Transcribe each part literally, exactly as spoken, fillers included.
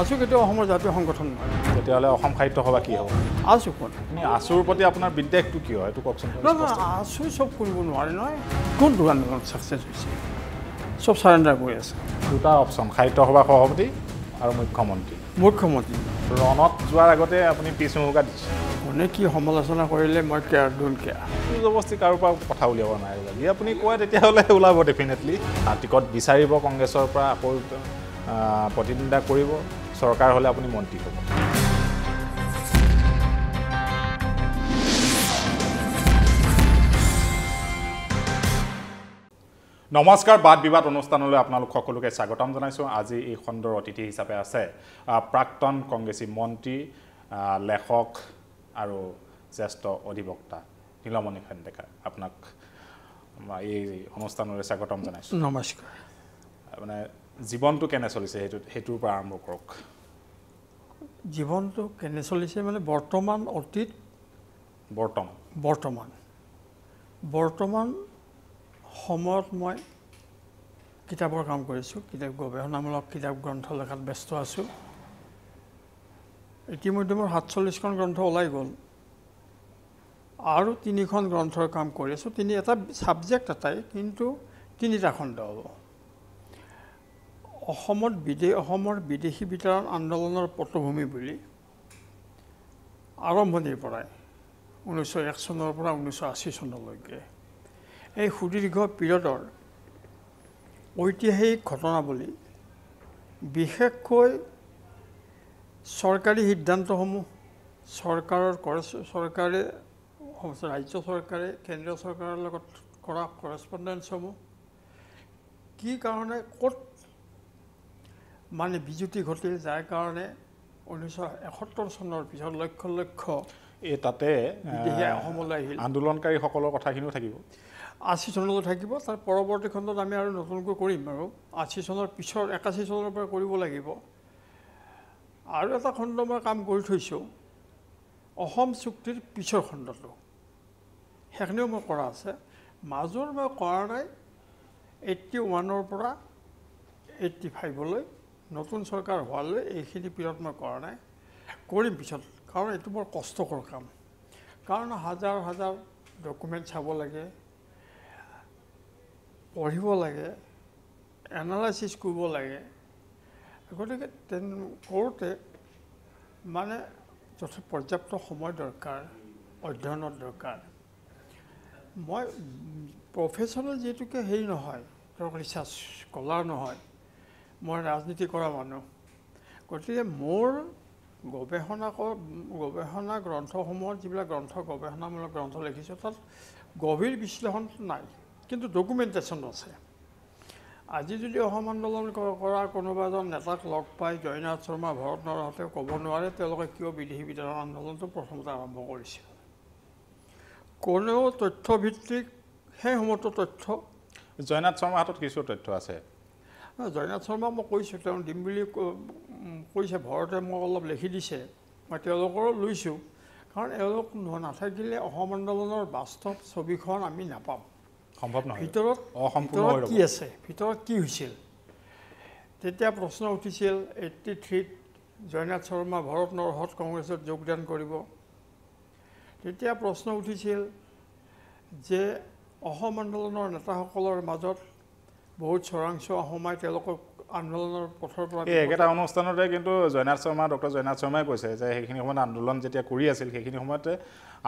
আসু কেতিয়াও অসমৰ জাতীয় সংগঠন নহয় তেতিয়াহলে অসম সাহিত্য সভা কি হ'ব আসু কোন নি আসুৰ প্ৰতি আপোনাৰ বিদ্যাটো কি হয় এটো কপচন আসু সব কৰিব নোৱাৰে নহয় কোন দুৱান সাকসেস হৈছে সব সাৰেন্ডাৰ কৰি আছে দুটা অপচন সাহিত্য সভা সভাপতি আৰু মুখ্যমন্ত্ৰী মুখ্যমন্ত্ৰী ৰণত যোৱাৰ আগতে আপুনি পিছমুকা দিছে কোনে কি সমালোচনা কৰিলে মই কেয়াৰ ডোন কেয়াৰ জবস্তি কাৰোপা কথা উলিয়াব নাই লাগি আপুনি কয় তেতিয়াহলে উলাব ডেফিনেটলি টিকট বিচাৰিব কংগ্ৰেছৰ পৰা আকৌ প্ৰতিনিধিত্ব কৰিব সৰকাৰ হলে আপনি মন্ত্ৰী হব নমস্কাৰ বাদ বিবাদ অনুষ্ঠানলৈ আপোনালোক সকলোকে স্বাগতম জনাইছো আজি এই খণ্ডৰ অতিথি হিচাপে আছে প্ৰাক্তন কংগ্ৰেছী মন্ত্ৰী লেখক আৰু জ্যেষ্ঠ অধিবক্তা নীলমণি খন্দেকাৰ আপোনাক এই অনুষ্ঠানলৈ স্বাগতম জনাইছো নমস্কাৰ মানে জীবনটো কেনে চলিছে হেতু হেতুৰ পৰা আৰম্ভ কৰক জীবনটো কেনে চলিছে মানে বৰ্তমান অতীত বৰ্তমান বৰ্তমান বৰ্তমান সময়ত মই কিতাপৰ কাম কৰিছো কিতাপ গৱেষণামূলক কিতাপ গ্ৰন্থ লেখাত ব্যস্ত আছো ইতিমধ্যে মোৰ সাতচল্লিশ খন গ্ৰন্থ ওলাই গ'ল আৰু তিনিখন গ্ৰন্থৰ কাম কৰিছো তিনি এটা সাবজেক্ট এটাই কিন্তু তিনিটা খণ্ড হ'ব অসমত বিদে অসমৰ বিদেশী বিতৰণ আন্দোলনৰ পটভূমি বুলি আৰম্ভণিৰ পৰা উনৈশ এক চনৰ পৰা উনৈশ আশী চনলৈকে এই সুদীৰ্ঘ পিৰিয়ডৰ ঐতিহাসিক ঘটনাৱলী বিশেষকৈ চৰকাৰী সিদ্ধান্তসমূহ চৰকাৰৰ চৰকাৰে ৰাজ্য চৰকাৰে কেন্দ্ৰীয় চৰকাৰৰ লগত কৰা কৰেছপণ্ডেন্সসমূহ কি কাৰণে ক'ত মানে বিজুতি ঘটিল যাৰ কাৰণে উনৈশ এসত্তৰ চনৰ পিছত লক্ষ লক্ষ এ তাতে অসমলৈ আহিল আন্দোলনকাৰী সকলৰ কথাখিনিও থাকিব আশী চনলৈ থাকিব তাৰ পৰৱৰ্তী খণ্ডত আমি আৰু নতুনকৈ কৰিম আৰু আশী চনৰ পিছৰ একাশী চনৰ পৰা কৰিব লাগিব আৰু এটা খণ্ড মই কাম কৰি থৈছোঁ অসম চুক্তিৰ পিছৰ খণ্ডটো সেইখিনিও মই কৰা আছে মাজৰ মই কৰা নাই এইট্টি ওৱানৰ পৰা এইট্টি ফাইভলৈ নতুন সৰকাৰ হওয়ালে এইখিনি পিৰিয়ড মই কৰা নাই কৰিম পিছত কাৰণ এটো বৰ কষ্টকৰ কাম কাৰণ হাজাৰ হাজাৰ ডকুমেন্ট চাব লাগে পঢ়িব লাগে এনালাইসিস কৰিব লাগে গতিকে তেন কৰোঁতে মানে যথেষ্ট পৰ্যাপ্ত সময় দৰকাৰ অধ্যয়নৰ দৰকাৰ মই প্ৰফেশনাল যেটুকে হেৰি নহয় ধৰক ৰিচাৰ্চ কলাৰ নহয় মই ৰাজনীতি কৰা মানুহ গতিকে মোৰ গৱেষণা গৱেষণা গ্ৰন্থসমূহৰ যিবিলাক গ্ৰন্থ গৱেষণামূলক গ্ৰন্থ লিখিছোঁ তাত গভীৰ বিশ্লেষণ নাই কিন্তু ডকুমেণ্টেশ্যন আছে আজি যদি অসম আন্দোলন কৰা কোনোবা এজন নেতাক লগ পাই জয়নাথ শৰ্মা ভৰত নৰহতে ক'ব নোৱাৰে তেওঁলোকে কিয় বিদেশী বিতৰণ আন্দোলনটো প্ৰথমতে আৰম্ভ কৰিছিল কোনেও তথ্যভিত্তিক সেই সময়ত তথ্য জয়নাথ শৰ্মাৰ হাতত কিছু তথ্য আছে জয়নাথ শৰ্মা মই কৈছোঁ তেওঁ দিম বুলি কৈছে ভৰতে মোক অলপ লিখি দিছে মই তেওঁলোকৰো লৈছোঁ কাৰণ এওঁলোক নাথাকিলে অসম আন্দোলনৰ বাস্তৱ ছবিখন আমি নাপাম সম্ভৱ নহয় ভিতৰত অসম্পূৰ্ণ কি আছে ভিতৰত কি হৈছিল তেতিয়া প্ৰশ্ন উঠিছিল এইট্টি থ্ৰীত জয়নাথ শৰ্মা ভৰত নৰহত কংগ্ৰেছত যোগদান কৰিব তেতিয়া প্ৰশ্ন উঠিছিল যে অসম আন্দোলনৰ নেতাসকলৰ মাজত বহুত চৰাংচোৱা সময় তেওঁলোকক আন্দোলনৰ পথৰ পৰা এটা অনুষ্ঠানতে কিন্তু জয়নাথ শৰ্মা ডক্টৰ জয়নাথ শৰ্মাই কৈছে যে সেইখিনি সময়ত আন্দোলন যেতিয়া কৰি আছিল সেইখিনি সময়তে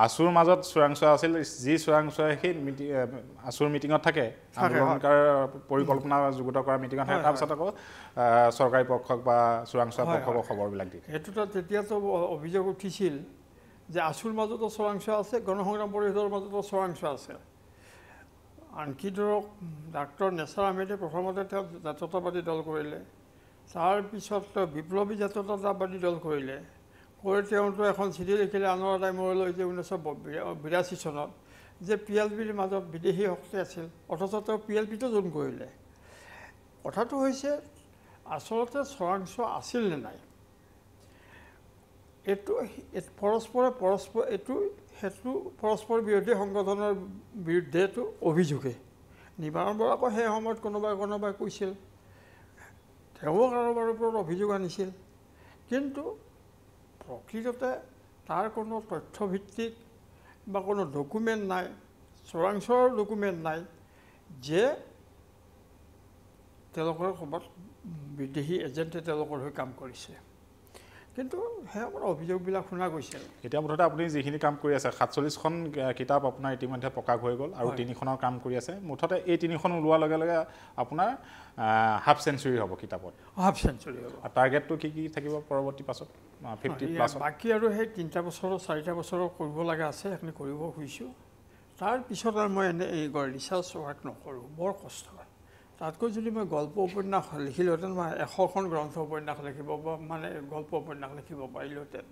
আছুৰ মাজত চৰাংচোৱা আছিল যি চৰাংচোৱা সেই আছুৰ মিটিঙত থাকে আন্দোলনকাৰ পৰিকল্পনা যুগুত কৰা মিটিঙত থাকে তাৰপিছত আকৌ চৰকাৰী পক্ষক বা চৰাংচোৱা পক্ষক খবৰবিলাক দিয়ে সেইটোতো তেতিয়াতো অভিযোগ উঠিছিল যে আছুৰ মাজতো চৰাংচোৱা আছে গণসংগ্ৰাম পৰিষদৰ মাজতো চৰাংচোৱা আছে আনকি ধৰক ডাক্তৰ নেচাৰ আহমেদে প্ৰথমতে তেওঁ জাতীয়তাবাদী দল কৰিলে তাৰপিছত বিপ্লৱী জাতীয়তাবাদী দল কৰিলে কৰি তেওঁতো এখন চিঠি লিখিলে আনৰ টাইমলৈ যে ঊনৈছশ বিৰাশী চনত যে পি এল পিৰ মাজত বিদেশী শক্তি আছিল অথচ তেওঁ পি এল পিটো যোগ কৰিলে কথাটো হৈছে আচলতে চৰাংচোৱা আছিল নে নাই এইটো পৰস্পৰে পৰস্পৰ এইটো সেইটো পৰস্পৰ বিৰোধী সংগঠনৰ বিৰুদ্ধে এইটো অভিযোগে নিবাৰণ বৰা আকৌ সেই সময়ত কোনোবাই কোনোবাই কৈছিল তেওঁ কাৰোবাৰ ওপৰত অভিযোগ আনিছিল কিন্তু প্ৰকৃততে তাৰ কোনো তথ্যভিত্তিক বা কোনো ডকুমেন্ট নাই সৰাংশৰ ডকুমেন্ট নাই যে তেলকৰ খবৰ বিদেশী এজেন্টে তেলকৰ হৈ কাম কৰিছে কিন্তু হে আমাৰ অভিযোগবিলাক শুনা গৈছে এতিয়া মুঠতে আপুনি যেখিনি কাম কৰি আছে সাতচল্লিশ খন কিতাপ আপোনাৰ ইতিমধ্যে পকা হৈ গল আৰু তিনি খনৰ কাম কৰি আছে মুঠতে এই তিনি খন লোৱা লগে লগে আপোনাৰ হাফ সেঞ্চুৰি হ'ব কিতাপত হাফ সেঞ্চুৰি হ'ব আৰু টাৰ্গেটটো কি কি থাকিব পৰৱৰ্তী পাছত পঞ্চাশ প্লাস বাকি আৰু হে তিনটা বছৰৰ চাৰিটা বছৰৰ কৰিব লাগা আছে আমি কৰিব হৈছো তাৰ পিছত আৰু মই এই গৰ ৰিসাৰ্চ ওয়াৰ্ক নকৰো বৰ কষ্ট তাতকৈ যদি মই গল্প উপন্যাস লিখিলতেন মই এশ খন গ্ৰন্থ উপন্যাস লিখিব বা মানে গল্প উপন্যাস লিখিব পাৰিলতেন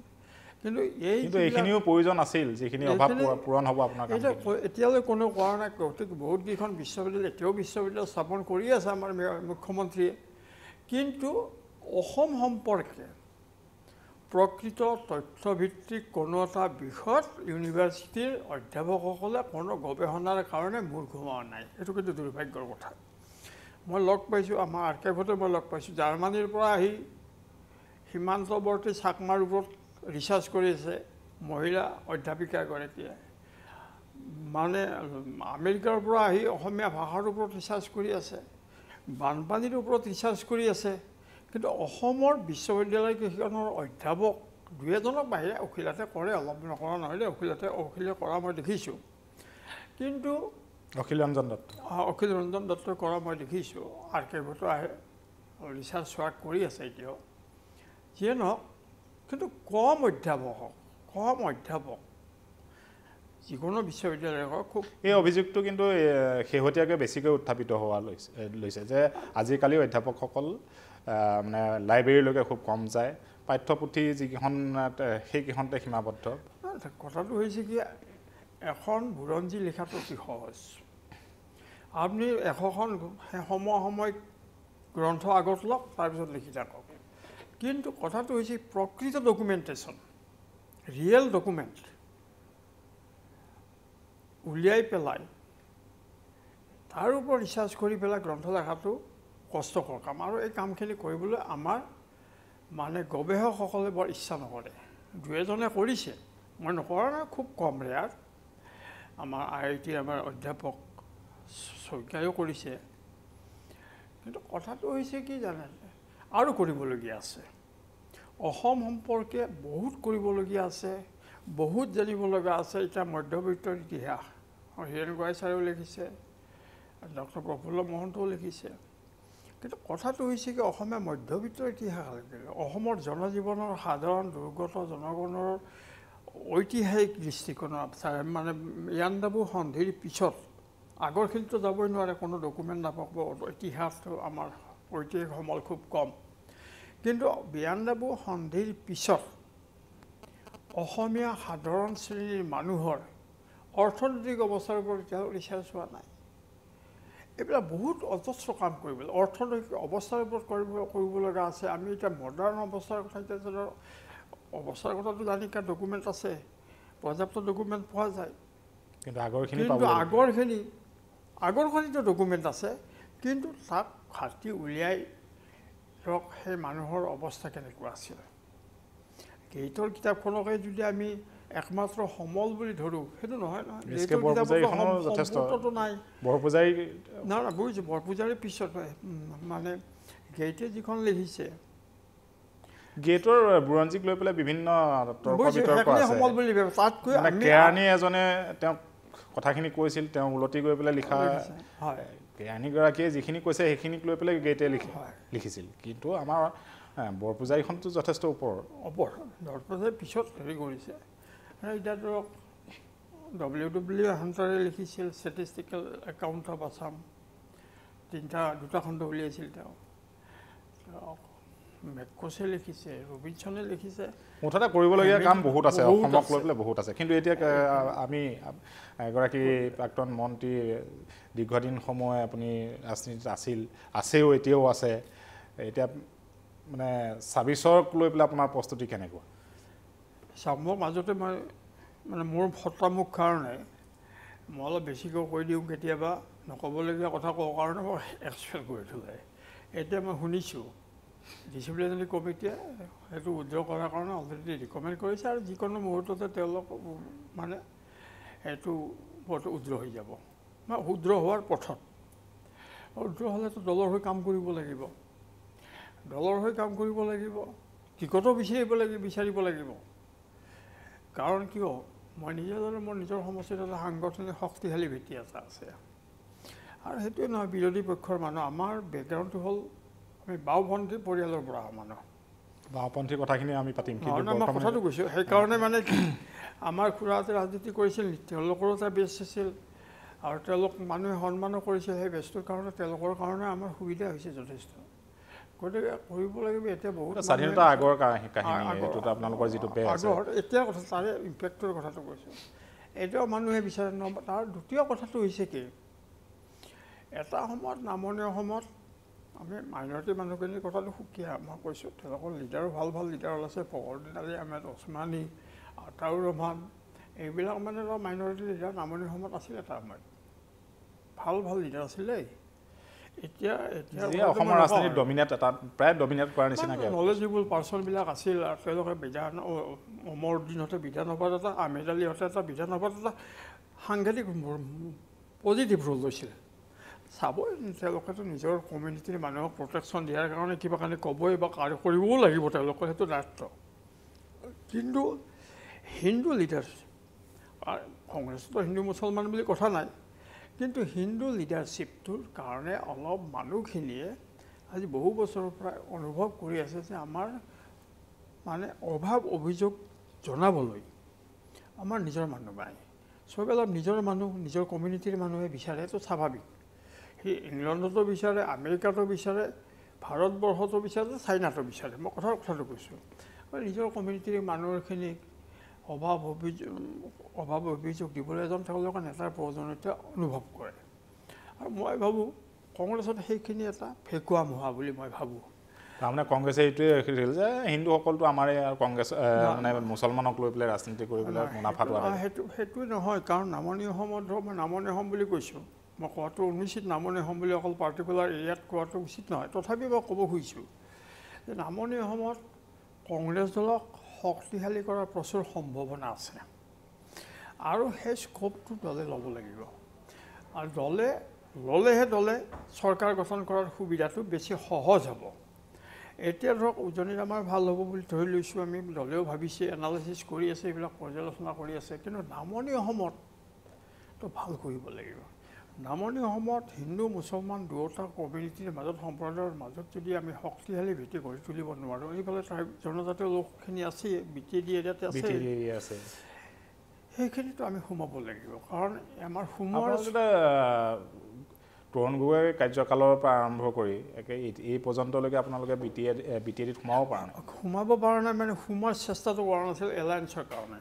কিন্তু এই এইখিনিও প্ৰয়োজন আছিল যেখিনি অভাৱ পূৰণ হ'ব আপোনাৰ এটা এতিয়ালৈ কোনো কাৰণ কৰ্তৃক বহুত গিখন বিশ্ববিদ্যালয় তেও বিশ্ববিদ্যালয় স্থাপন কৰি আছে আমাৰ মুখ্যমন্ত্ৰী কিন্তু অসম সম্পৰ্কে প্ৰকৃত তথ্যভিত্তিক কোনো এটা বিষয় ইউনিভাৰ্সিটিৰ অধ্যাপকসকলে কোনো গৱেষণাৰ কাৰণে মূৰ ঘুমাও নাই এটো কিন্তু দুৰ্ভাগ্যৰ কথা মই লগ পাইছো আমাৰ আৰ্কাইভতে মই লগ পাইছো জাৰ্মানীৰ পৰা আহি সীমান্তৱৰ্তী চাকমাৰ ওপৰত ৰিসাৰ্চ কৰি আছে মহিলা অধ্যাপিকা গৰাকীয়ে মানে আমেৰিকাৰ পৰা আহি অসমীয়া ভাষাৰ ওপৰত ৰিসাৰ্চ কৰি আছে বানপানীৰ ওপৰত ৰিসাৰ্চ কৰি আছে কিন্তু অসমৰ বিশ্ববিদ্যালয় কেইখনৰ অধ্যাপক দুই এজনৰ বাহিৰে অখিলাতে কৰে অলপ নকৰা নহলে অখিলাতে অখিলে কৰা মই দেখিছো কিন্তু অখিল ৰঞ্জন দত্ত অখিল ৰঞ্জন দত্তৰ কৰা মই দেখিছো আৰ্কাইভত আহে ৰিসাৰ্চ ৱৰ্ক কৰি আছে এতিয়া যে নহওক কিন্তু কম অধ্যাপক কম অধ্যাপক যিকোনো বিশ্ববিদ্যালয়ৰ খুব এই অভিযোগটো কিন্তু শেহতীয়াকৈ বেছিকৈ উত্থাপিত হোৱা লৈছে যে আজিকালি অধ্যাপকসকল মানে লাইব্ৰেৰীলৈকে খুব কম যায় পাঠ্যপুথি যিখন সেইকেইখনতে সীমাবদ্ধ কথাটো হৈছে কি এখন বুৰঞ্জী লিখাটো অতি সহজ আপনি এশখন সমসাময়িক গ্ৰন্থ আগত লওক তাৰপিছত লিখি থাকক কিন্তু কথাটো হৈছে প্ৰকৃত ডকুমেণ্টেশ্যন ৰিয়েল ডকুমেণ্ট উলিয়াই পেলাই তাৰ ওপৰত ৰিসাৰ্চ কৰি পেলাই গ্ৰন্থ লিখাটো কষ্টকৰ কাম আৰু এই কামখিনি কৰিবলৈ আমাৰ মানে গৱেষকসকলে বৰ ইচ্ছা নকৰে দুই এজনে কৰিছে মই নকৰা নাই খুব কম ৰেয়াৰ আমাৰ আইআইটি আমাৰ অধ্যাপক শইকীয়াও কৰিছে কিন্তু কথাটো হৈছে কি জানে আৰু কৰিবলগীয়া আছে অসম সম্পৰ্কে বহুত কৰিবলগীয়া আছে বহুত জানিবলগীয়া আছে এটা মধ্যবিত্তৰ ইতিহাস হীৰেণ গোহাঁই ছাৰেও লিখিছে ডক্টৰ প্ৰফুল্ল মহন্তও লিখিছে কিন্তু কথাটো হৈছে কি অসমীয়া মধ্যবিত্তৰ ইতিহাস লাগিলে অসমৰ জনজীৱনৰ সাধাৰণ দুৰ্গত জনগণৰ ঐতিহাসিক দৃষ্টিকোণত মানে ইয়ান্দাবু সন্ধিৰ পিছত আগৰ খিনিতো যাবই নোৱাৰে কোনো ডকুমেণ্ট নাপাব ইতিহাসটো আমাৰ ঐতিহাসিক সমল খুব কম কিন্তু ইয়ান্দাবু সন্ধিৰ পিছত অসমীয়া সাধাৰণ শ্ৰেণীৰ মানুহৰ অৰ্থনৈতিক অৱস্থাৰ ওপৰত কেতিয়াও ৰিচাৰ্চ হোৱা নাই এইবিলাক বহুত অজস্ৰ কাম কৰিব অৰ্থনৈতিক অৱস্থাৰ ওপৰত কৰিব লগা আছে আমি এতিয়া মডাৰ্ণ অৱস্থাৰ কথা এতিয়া অবস্থাৰ কথাটো জানি কা ডকুমেন্ট আছে পৰ্যাপ্ত ডকুমেন্ট পোৱা যায় কিন্তু আগৰখিনি পাব আগৰখিনি আগৰখিনি তো ডকুমেন্ট আছে কিন্তু তাক খাটি উলিয়াই ৰক সেই মানুহৰ অৱস্থা কেনেকুৱা আছিল গেইটৰ কিতাপখনকে যদি আমি একমাত্ৰ সমল বুলি ধৰো হেতু নহয় নহয় গেইটৰ কিতাপখনৰ যথেষ্ট তটো নাই বৰপূজাৰী না না বুজি বৰপূজাৰী পিছত মানে গেইটে যিখন লিখিছে গেটৰ বুৰঞ্জীক লৈ পেলে বিভিন্ন তৰ্ক বিতৰ্ক আছে সমল বুলি তাত কৈ আমি কেৰাণী এজনে তেওঁ কথাখিনি কৈছিল তেওঁ উলটি গৈ পেলে লিখা হয় কেৰাণী গৰাকীয়ে যিখিনি কৈছে সেইখিনিক লৈ পেলে গেটে লিখি লিখিছিল কিন্তু আমাৰ বৰপূজাৰীখনটো যথেষ্ট ওপৰ ওপৰ বৰপূজাৰীৰ পিছত হেৰি কৰিছে এতিয়া ধৰক ডব্লিউ ডব্লিউ হাণ্টাৰে লিখিছিল ষ্টেটিষ্টিকেল একাউণ্ট অফ আছাম তিনিটা দুটা খণ্ড উলিয়াইছিল তেওঁ মেকোছে লিখিছে ৰবিনছনে লিখিছে মুঠতে কৰিবলগীয়া কাম বহুত আছে অসমক লৈ পেলে বহুত আছে কিন্তু এতিয়া আমি এগৰাকী প্ৰাক্তন মন্ত্ৰী দীৰ্ঘদিন সময় আপুনি ৰাজনীতিত আছিল আছেও এতিয়াও আছে এতিয়া মানে ছাব্বিছক লৈ পেলে আপোনাৰ প্ৰস্তুতি কেনেকুৱা সম্ভৱ মাজতে মই মানে মোৰ ফটামুখ কাৰণে মই অলপ বেছিকৈ কৈ দিওঁ কেতিয়াবা নক'বলগীয়া কথা কোৱাৰ কাৰণে মই এক্সপেক্ট কৰি থৈ যায় এতিয়া মই শুনিছোঁ Disciplinary committee to withdraw কৰাৰ কাৰণে already recommend কৰিছে আৰু যিকোনো মুহূৰ্ততে তেওঁলোক মানে এটো বটো উদ্ৰ হৈ যাব বা উদ্ৰ হোৱাৰ পথত উদ্ৰ হলে তো দলৰ হৈ কাম কৰিব লাগিব দলৰ হৈ কাম কৰিব লাগিব টিকট বিচাৰিব লাগিব বিচাৰিব লাগিব কাৰণ কিয় মই নিজৰ মোৰ নিজৰ সমস্যাৰ সাংগঠনিক শক্তিশালী ভিত্তি এটা আছে আৰু হেতু ন বিৰোধী পক্ষৰ মানুহ আমাৰ বেকগ্ৰাউণ্ডটো হ'ল I am a পৰিয়ালৰ পৰা মানুহ বাওপন্থী কথাখিনি আমি পাতিম কিন্তু বৰ্তমান কথাটো কৈছো সেই কাৰণে মানে আমাৰ খুৰাতে ৰাজনীতি কৰিছিল তেওঁলোকৰ এটা বেছ আছিল আৰু তেওঁলোক মানুহে সন্মান কৰিছিল সেই বেছটোৰ কাৰণে তেওঁলোকৰ কাৰণে আমাৰ সুবিধা হৈছে যথেষ্ট গতে কৰিব লাগিব এটা বহুত স্বাধীনতা আগৰ কাহিনী এটো আপোনালোকৰ যেটো বেছ আছে এতিয়া কথা তাৰে ইমপ্যাক্টৰ কথাটো কৈছো এটো মানুহে বিচাৰ ন তাৰ দ্বিতীয় কথাটো হৈছে কি এটা সময়ত নামনীয় সময়ত আমি মাইনৰিটি মানুহখিনি কথাটো সুকিয়া মই কৈছো তেওঁলোকৰ লিডাৰ ভাল ভাল লিডাৰ আছে পৰদিনালি আমাৰ ওসমানী আতাউৰ ৰহমান এইবিলাক মানে মাইনৰিটি লিডাৰ নামনি সময়ত আছিল এটা আমাৰ ভাল ভাল লিডাৰ আছিল এতিয়া এতিয়া অসমৰ ৰাজনীতি ডমিনেট এটা প্ৰায় ডমিনেট কৰা নিচিনা কে নলেজেবল পাৰ্সন বিলাক আছিল আৰু তেওঁলোকৰ বিধান অমৰ দিনতে বিধানসভাত এটা আমেদালি হতে এটা বিধানসভাত এটা সাংঘাতিক পজিটিভ ৰোল লৈছিল Sabo in Telocaton is your community manual protection, the Argonic Cowboy, Bakar, Koribula, he would allocate to Nastro. Hindu Hindu leaders are Congress to Hindu Musulman Bilikosana. Into Hindu leadership to Karne, Allah, Manukhinie, as Bobo surprise on Rob Korea, Amar, Mane, Obab, Obijo, Jonaboli, Amar Nizor Manubai. So well of Nizor Manu, Nizor community Manu, Bishareto Sababi. He England to বিচাৰে America to বিচাৰে Bharatvarsha to বিচাৰে China to বিচাৰে মই কথা কথাটো কৈছো আৰু নিজৰ কমিউনিটিৰ মানুহৰখিনি অভাৱ অভাৱ অভিযোগ দিবলৈ এজন তেওঁলোক নেতাৰ প্ৰয়োজনীয়তা অনুভৱ কৰে আৰু মই ভাবো কংগ্ৰেছত সেইখিনি এটা ফেকুৱা মহা বুলি মই ভাবো তাৰমানে কংগ্ৰেছে এইটো কৰিলে যে হিন্দু সকলটো আমাৰে কংগ্ৰেছ মানে মুছলমানক লৈ পেলাই ৰাজনীতি কৰিবলৈ মুনাফাটো আৰু সেইটো সেইটো নহয় কাৰণ নামনীয় সমন্ধ নামনীয় সম বুলি কৈছো মই কোৱাটো অনুচিত নামনি অসম বুলি অকল পাৰ্টিকুলাৰ এৰিয়াত কোৱাটো উচিত নহয় তথাপি মই ক'ব খুজিছোঁ যে নামনি অসমত কংগ্ৰেছ দলক শক্তিশালী কৰাৰ প্ৰচুৰ সম্ভাৱনা আছে আৰু সেই স্কোপটো দলে ল'ব লাগিব আৰু দলে ল'লেহে দলে চৰকাৰ গঠন কৰাৰ সুবিধাটো বেছি সহজ হ'ব এতিয়া ধৰক উজনিৰ আমাৰ ভাল হ'ব বুলি ধৰি লৈছোঁ আমি দলেও ভাবিছে এনালাইচিছ কৰি আছে এইবিলাক পৰ্যালোচনা কৰি আছে কিন্তু নামনি অসমত তো ভাল কৰিব লাগিব নামনি অসমত হিন্দু মুছলমান দুটা কমিউনিটিৰ মাজত সম্প্ৰদায়ৰ মাজত যদি আমি শক্তিশালী ভিত্তি কৰি তুলিব নোৱাৰো এইফালে জনজাতীয় লোকখিনি আছে বিটিডি এৰিয়াতে আছে বিটিডি এৰিয়া আছে সেইখিনিতো আমি সোমাব লাগিব কাৰণ আমাৰ সোমোৱাৰ যেটা তৰুণ গগৈ কাৰ্যকালৰ পৰা আৰম্ভ কৰি এই পৰ্যন্তলৈকে আপোনালোকে বিটিডি বিটিডিত সোমাব পৰা নাই সোমাব পৰা নাই মানে সোমোৱাৰ চেষ্টাটো কৰা নাছিল এলায়েন্সৰ কাৰণে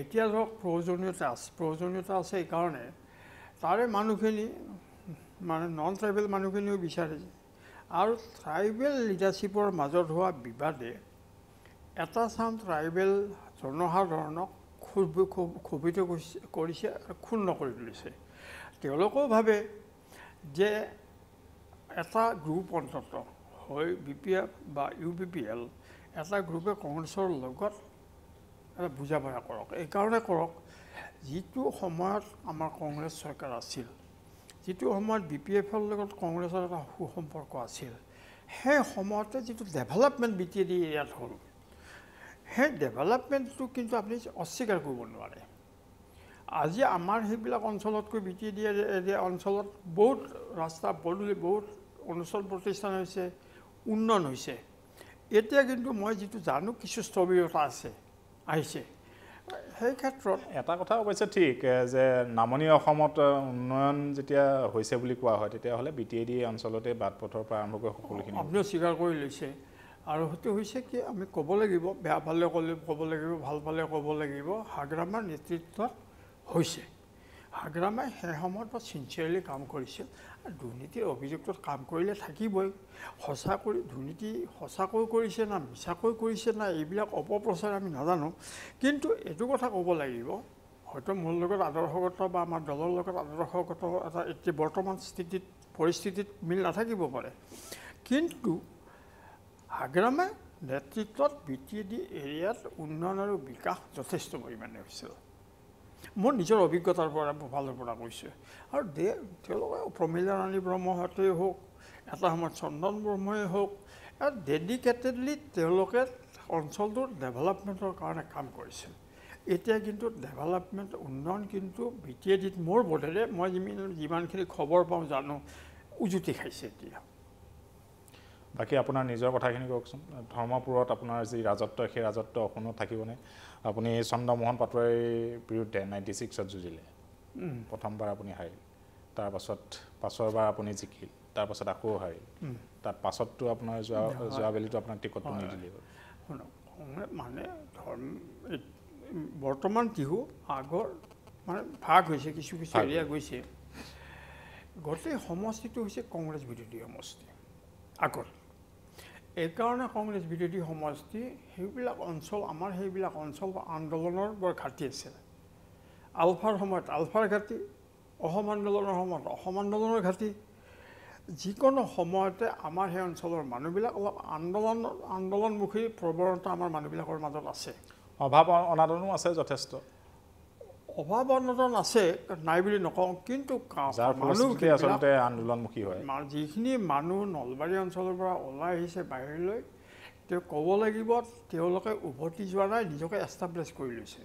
এতিয়া ধৰক প্ৰয়োজনীয়তা আছে প্ৰয়োজনীয়তা আছে এই কাৰণে তাৰে মানুহখিনি মানে নন ট্ৰাইবেল মানুহখিনিও বিচাৰে আৰু ট্ৰাইবেল লিডাৰশ্বিপৰ মাজত হোৱা বিবাদে এটা চাম ট্ৰাইবেল জনসাধাৰণক ক্ষোভিত কৰিছে ক্ষুণ্ণ কৰি তুলিছে তেওঁলোকেও ভাবে যে এটা গ্ৰুপ অন্তত হয় বি পি এফ বা ইউ পি পি এল এটা গ্ৰুপে কংগ্ৰেছৰ লগত এটা বুজাপৰা কৰক এইকাৰণে কৰক যিটো সময়ত আমাৰ কংগ্ৰেছ চৰকাৰ আছিল যিটো সময়ত বিপিএফৰ লগত কংগ্ৰেছৰ এটা সম্পৰ্ক আছিল সেই সময়তে যিটো ডেভেলপমেণ্ট বিটিডি ইয়াত হ'ল সেই ডেভেলপমেণ্টটো কিন্তু আপুনি অস্বীকাৰ কৰিব নোৱাৰে আজি আমাৰ সেইবিলাক অঞ্চলতকৈ বিটিডি এৰিয়া অঞ্চলত বহুত ৰাস্তা পদূলি বহুত অনুষ্ঠান প্ৰতিষ্ঠান হৈছে উন্নয়ন হৈছে এতিয়া কিন্তু মই যিটো জানো কিছু স্থবিৰতা আছে আহিছে সেই ক্ষেত্ৰত এটা কথা অৱশ্যে ঠিক যে নামনি অসমত উন্নয়ন যেতিয়া হৈছে বুলি কোৱা হয় তেতিয়া হলে বিটিডি অঞ্চলতে বাটপথৰ পৰা আৰম্ভ কৰি সকলোখিনি আপুনি স্বীকাৰ কৰি লৈছে আৰু হতে হৈছে কি আমি ক'ব লাগিব বেয়া ভালে ক'ব লাগিব ভাল ভালে ক'ব লাগিব হাগ্ৰামাৰ নেতৃত্বত হৈছে হাগ্ৰামাই সেই সময়ত সিনচিয়াৰলি কাম কৰিছিল আৰু দুৰ্নীতিৰ অভিযোগত কাম কৰিলে থাকিবই হসা কৰি দুৰ্নীতি হসাকৈ কৰিছে না মিছাকৈ কৰিছে না এইবিলাক অপপ্ৰচাৰ আমি নাজানো কিন্তু এইটো কথা ক'ব লাগিব হয়তো মোৰ লগত আদৰ্শগত বা আমাৰ দলৰ লগত আদৰ্শগত এটা এতিয়া বৰ্তমান স্থিতিত পৰিস্থিতিত মিল নাথাকিব পাৰে কিন্তু আগ্ৰামে নেতৃত্বত বিটিডি এৰিয়াত উন্নয়ন আৰু বিকাশ যথেষ্ট পৰিমাণে হৈছিল মোৰ নিজৰ অভিজ্ঞতাৰ পৰা ভালৰ পৰা কৈছে আৰু তেওঁলোকে প্ৰমিলাৰানী ব্ৰহ্মহতে হোক এটা আমাৰ চন্দন ব্ৰহ্মই হোক আৰু ডেডিকেটেডলি তেওঁলোকে অঞ্চলটোৰ ডেভেলপমেণ্টৰ কাৰণে কাম কৰিছিল এতিয়া কিন্তু ডেভেলপমেণ্ট উন্নয়ন কিন্তু বিটিডিত মোৰ বঢ়ৰে মই যিমানখিনি খবৰ পাওঁ জানো উজুতি খাইছে এতিয়া বাকি আপোনাৰ নিজৰ কথাখিনি কওকচোন ধৰ্মপুৰত আপোনাৰ যি ৰাজত্ব সেই ৰাজত্ব অকনো থাকিবনে আপুনি চন্দ্ৰমোহন পাটোৱাৰীৰ বিৰুদ্ধে ninety-six ত যুঁজিলে প্ৰথমবাৰ আপুনি হাৰিল তাৰ পাছত পাছৰবাৰ আপুনি জিকিল তাৰ পাছত আকৌ হাৰিল তাৰ পাছতটো আপোনাৰ যোৱাবেলিটো আপোনাৰ টিকট নিদিলে মানে ধৰ্ম বৰ্তমান কিহু আগৰ মানে ভাগ হৈছে কিছু কিছু এৰিয়া গৈছে গোটেই সমষ্টিটো হৈছে কংগ্ৰেছ বিৰোধী সমষ্টি আগৰ এই কাৰণে কংগ্ৰেছ বিৰোধী সমষ্টি সেইবিলাক অঞ্চল আমাৰ সেইবিলাক অঞ্চল আন্দোলনৰ বৰ ঘাটি আছিল আলফাৰ সময়ত আলফাৰ ঘাটি অসম আন্দোলনৰ সময়ত অসম আন্দোলনৰ ঘাটি যিকোনো সময়তে আমাৰ সেই অঞ্চলৰ মানুহবিলাক অলপ আন্দোলন আন্দোলনমুখী প্ৰৱণতা আমাৰ মানুহবিলাকৰ মাজত আছে অভাৱ অনাটনো আছে যথেষ্ট অভাৱ অনাটন আছে নাই বুলি নকওঁ কিন্তু মানুহখিনি আচলতে আন্দোলনমুখী হয় যিখিনি মানুহ নলবাৰী অঞ্চলৰ পৰা ওলাই আহিছে বাহিৰলৈ তেওঁ ক'ব লাগিব তেওঁলোকে উভতি যোৱা নাই নিজকে এষ্টাব্লিছ কৰি লৈছে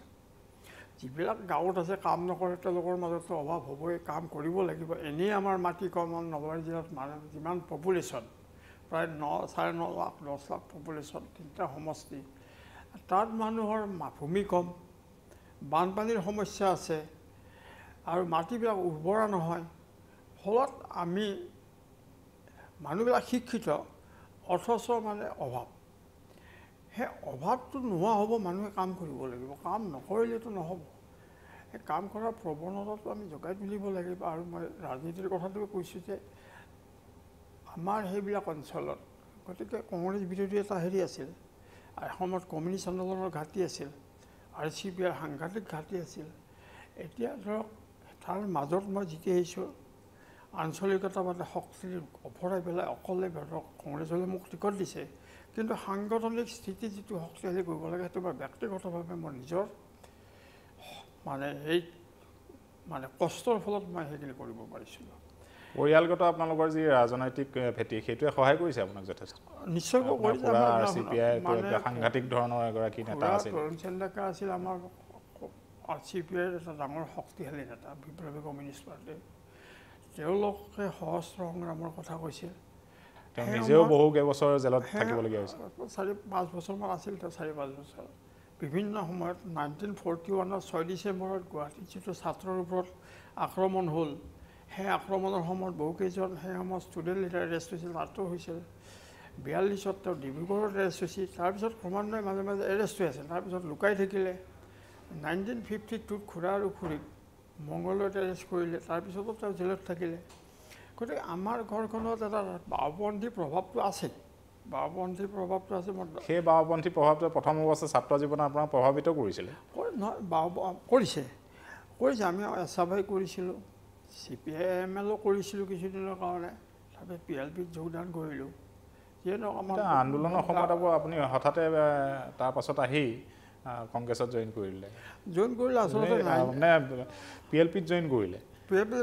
যিবিলাক গাঁৱত আছে কাম নকৰে তেওঁলোকৰ মাজতো অভাৱ হ'বই কাম কৰিব লাগিব এনেই আমাৰ মাটি কম নলবাৰী জিলাত মানুহ যিমান পপুলেশ্যন প্ৰায় ন চাৰে ন লাখ দহ লাখ পপুলেশ্যন তিনিটা সমষ্টি তাত মানুহৰ ভূমি কম বানপানীৰ সমস্যা আছে আৰু মাটিবিলাক উৰ্বৰা নহয় ফলত আমি মানুহবিলাক শিক্ষিত অথচ মানে অভাৱ সেই অভাৱটো নোহোৱা হ'ব মানুহে কাম কৰিব লাগিব কাম নকৰিলেতো নহ'ব সেই কাম কৰাৰ প্ৰৱণতাটো আমি জগাই তুলিব লাগিব আৰু মই ৰাজনীতিৰ কথাটো কৈছোঁ যে আমাৰ সেইবিলাক অঞ্চলত গতিকে কংগ্ৰেছ বিৰোধী এটা হেৰি আছিল অসমত কমিউনিষ্ট আন্দোলনৰ ঘাটি আছিল আৰ চি পিৰ সাংঘাতিক ঘাটি আছিল এতিয়া ধৰক তাৰ মাজত মই জিকি আহিছোঁ আঞ্চলিকতাবাদে শক্তিৰ অপৰাই পেলাই অকলে ধৰক কংগ্ৰেছলৈ মোক টিকট দিছে কিন্তু সাংগঠনিক স্থিতি যিটো শক্তিশালী কৰিব লাগে সেইটো মই ব্যক্তিগতভাৱে মোৰ নিজৰ মানে এই মানে কষ্টৰ ফলত মই সেইখিনি কৰিব পাৰিছিলোঁ পৰিয়ালগত আপোনালোকৰ যি ৰাজনৈতিক ভেটি সেইটোৱে সহায় কৰিছে আপোনাক যথেষ্ট নিশ্চয়কৈ কৰিছে আমাৰ চিপিআই এটা সাংঘাতিক ধৰণৰ এগৰাকী নেতা আছিল তৰুণ চেন্দাকা আছিল আমাৰ চিপিআইৰ এটা ডাঙৰ শক্তিশালী নেতা বিপ্লৱী কমিউনিষ্ট পাৰ্টি তেওঁলোকে সহস্ৰ সংগ্ৰামৰ কথা কৈছিল তেওঁ নিজেও বহু কেইবছৰ জেলত থাকিবলগীয়া হৈছিল চাৰি পাঁচ বছৰমান আছিল তেওঁ চাৰি পাঁচ বছৰ বিভিন্ন সময়ত নাইনটিন ফৰ্টি ওৱানৰ ছয় ডিচেম্বৰত গুৱাহাটীত যিটো ছাত্ৰৰ ওপৰত আক্ৰমণ হ'ল সেই আক্ৰমণৰ সময়ত বহুকেইজন সেই সময়ত ষ্টুডেণ্ট লিডাৰ এৰেষ্ট হৈছিল তাতো হৈছিল বিয়াল্লিছত তেওঁ ডিব্ৰুগড়ত এৰেষ্ট হৈছিল তাৰপিছত ক্ৰমান্বয়ে মাজে মাজে এৰেষ্ট হৈ আছিল তাৰপিছত লুকাই থাকিলে নাইনটিন ফিফটি টুত খুৰা আৰু খুৰীক মংগলদৈত এৰেষ্ট কৰিলে তাৰপিছতো তেওঁ জেলত থাকিলে গতিকে আমাৰ ঘৰখনত এটা বাওঁপন্থী প্ৰভাৱটো আছে বাওঁপন্থী প্ৰভাৱটো আছে সেই বাওঁপন্থী প্ৰভাৱটো প্ৰথম অৱস্থা ছাত্ৰ জীৱনত আপোনাক প্ৰভাৱিত কৰিছিলে নহয় বাও কৰিছে কৰিছে আমি এছাভাই কৰিছিলোঁ চি পি আই এম এলো কৰিছিলোঁ কিছুদিনৰ কাৰণে তাৰপিছত পি এল পিত যোগদান কৰিলোঁ যিহেতু আমাৰ আন্দোলনৰ সময়ত আপুনি হঠাতে তাৰপাছত আহি কংগ্ৰেছত জইন কৰিলে জইন কৰিলে আচলতে মানে পি এল পিত জইন কৰিলে পি এল পি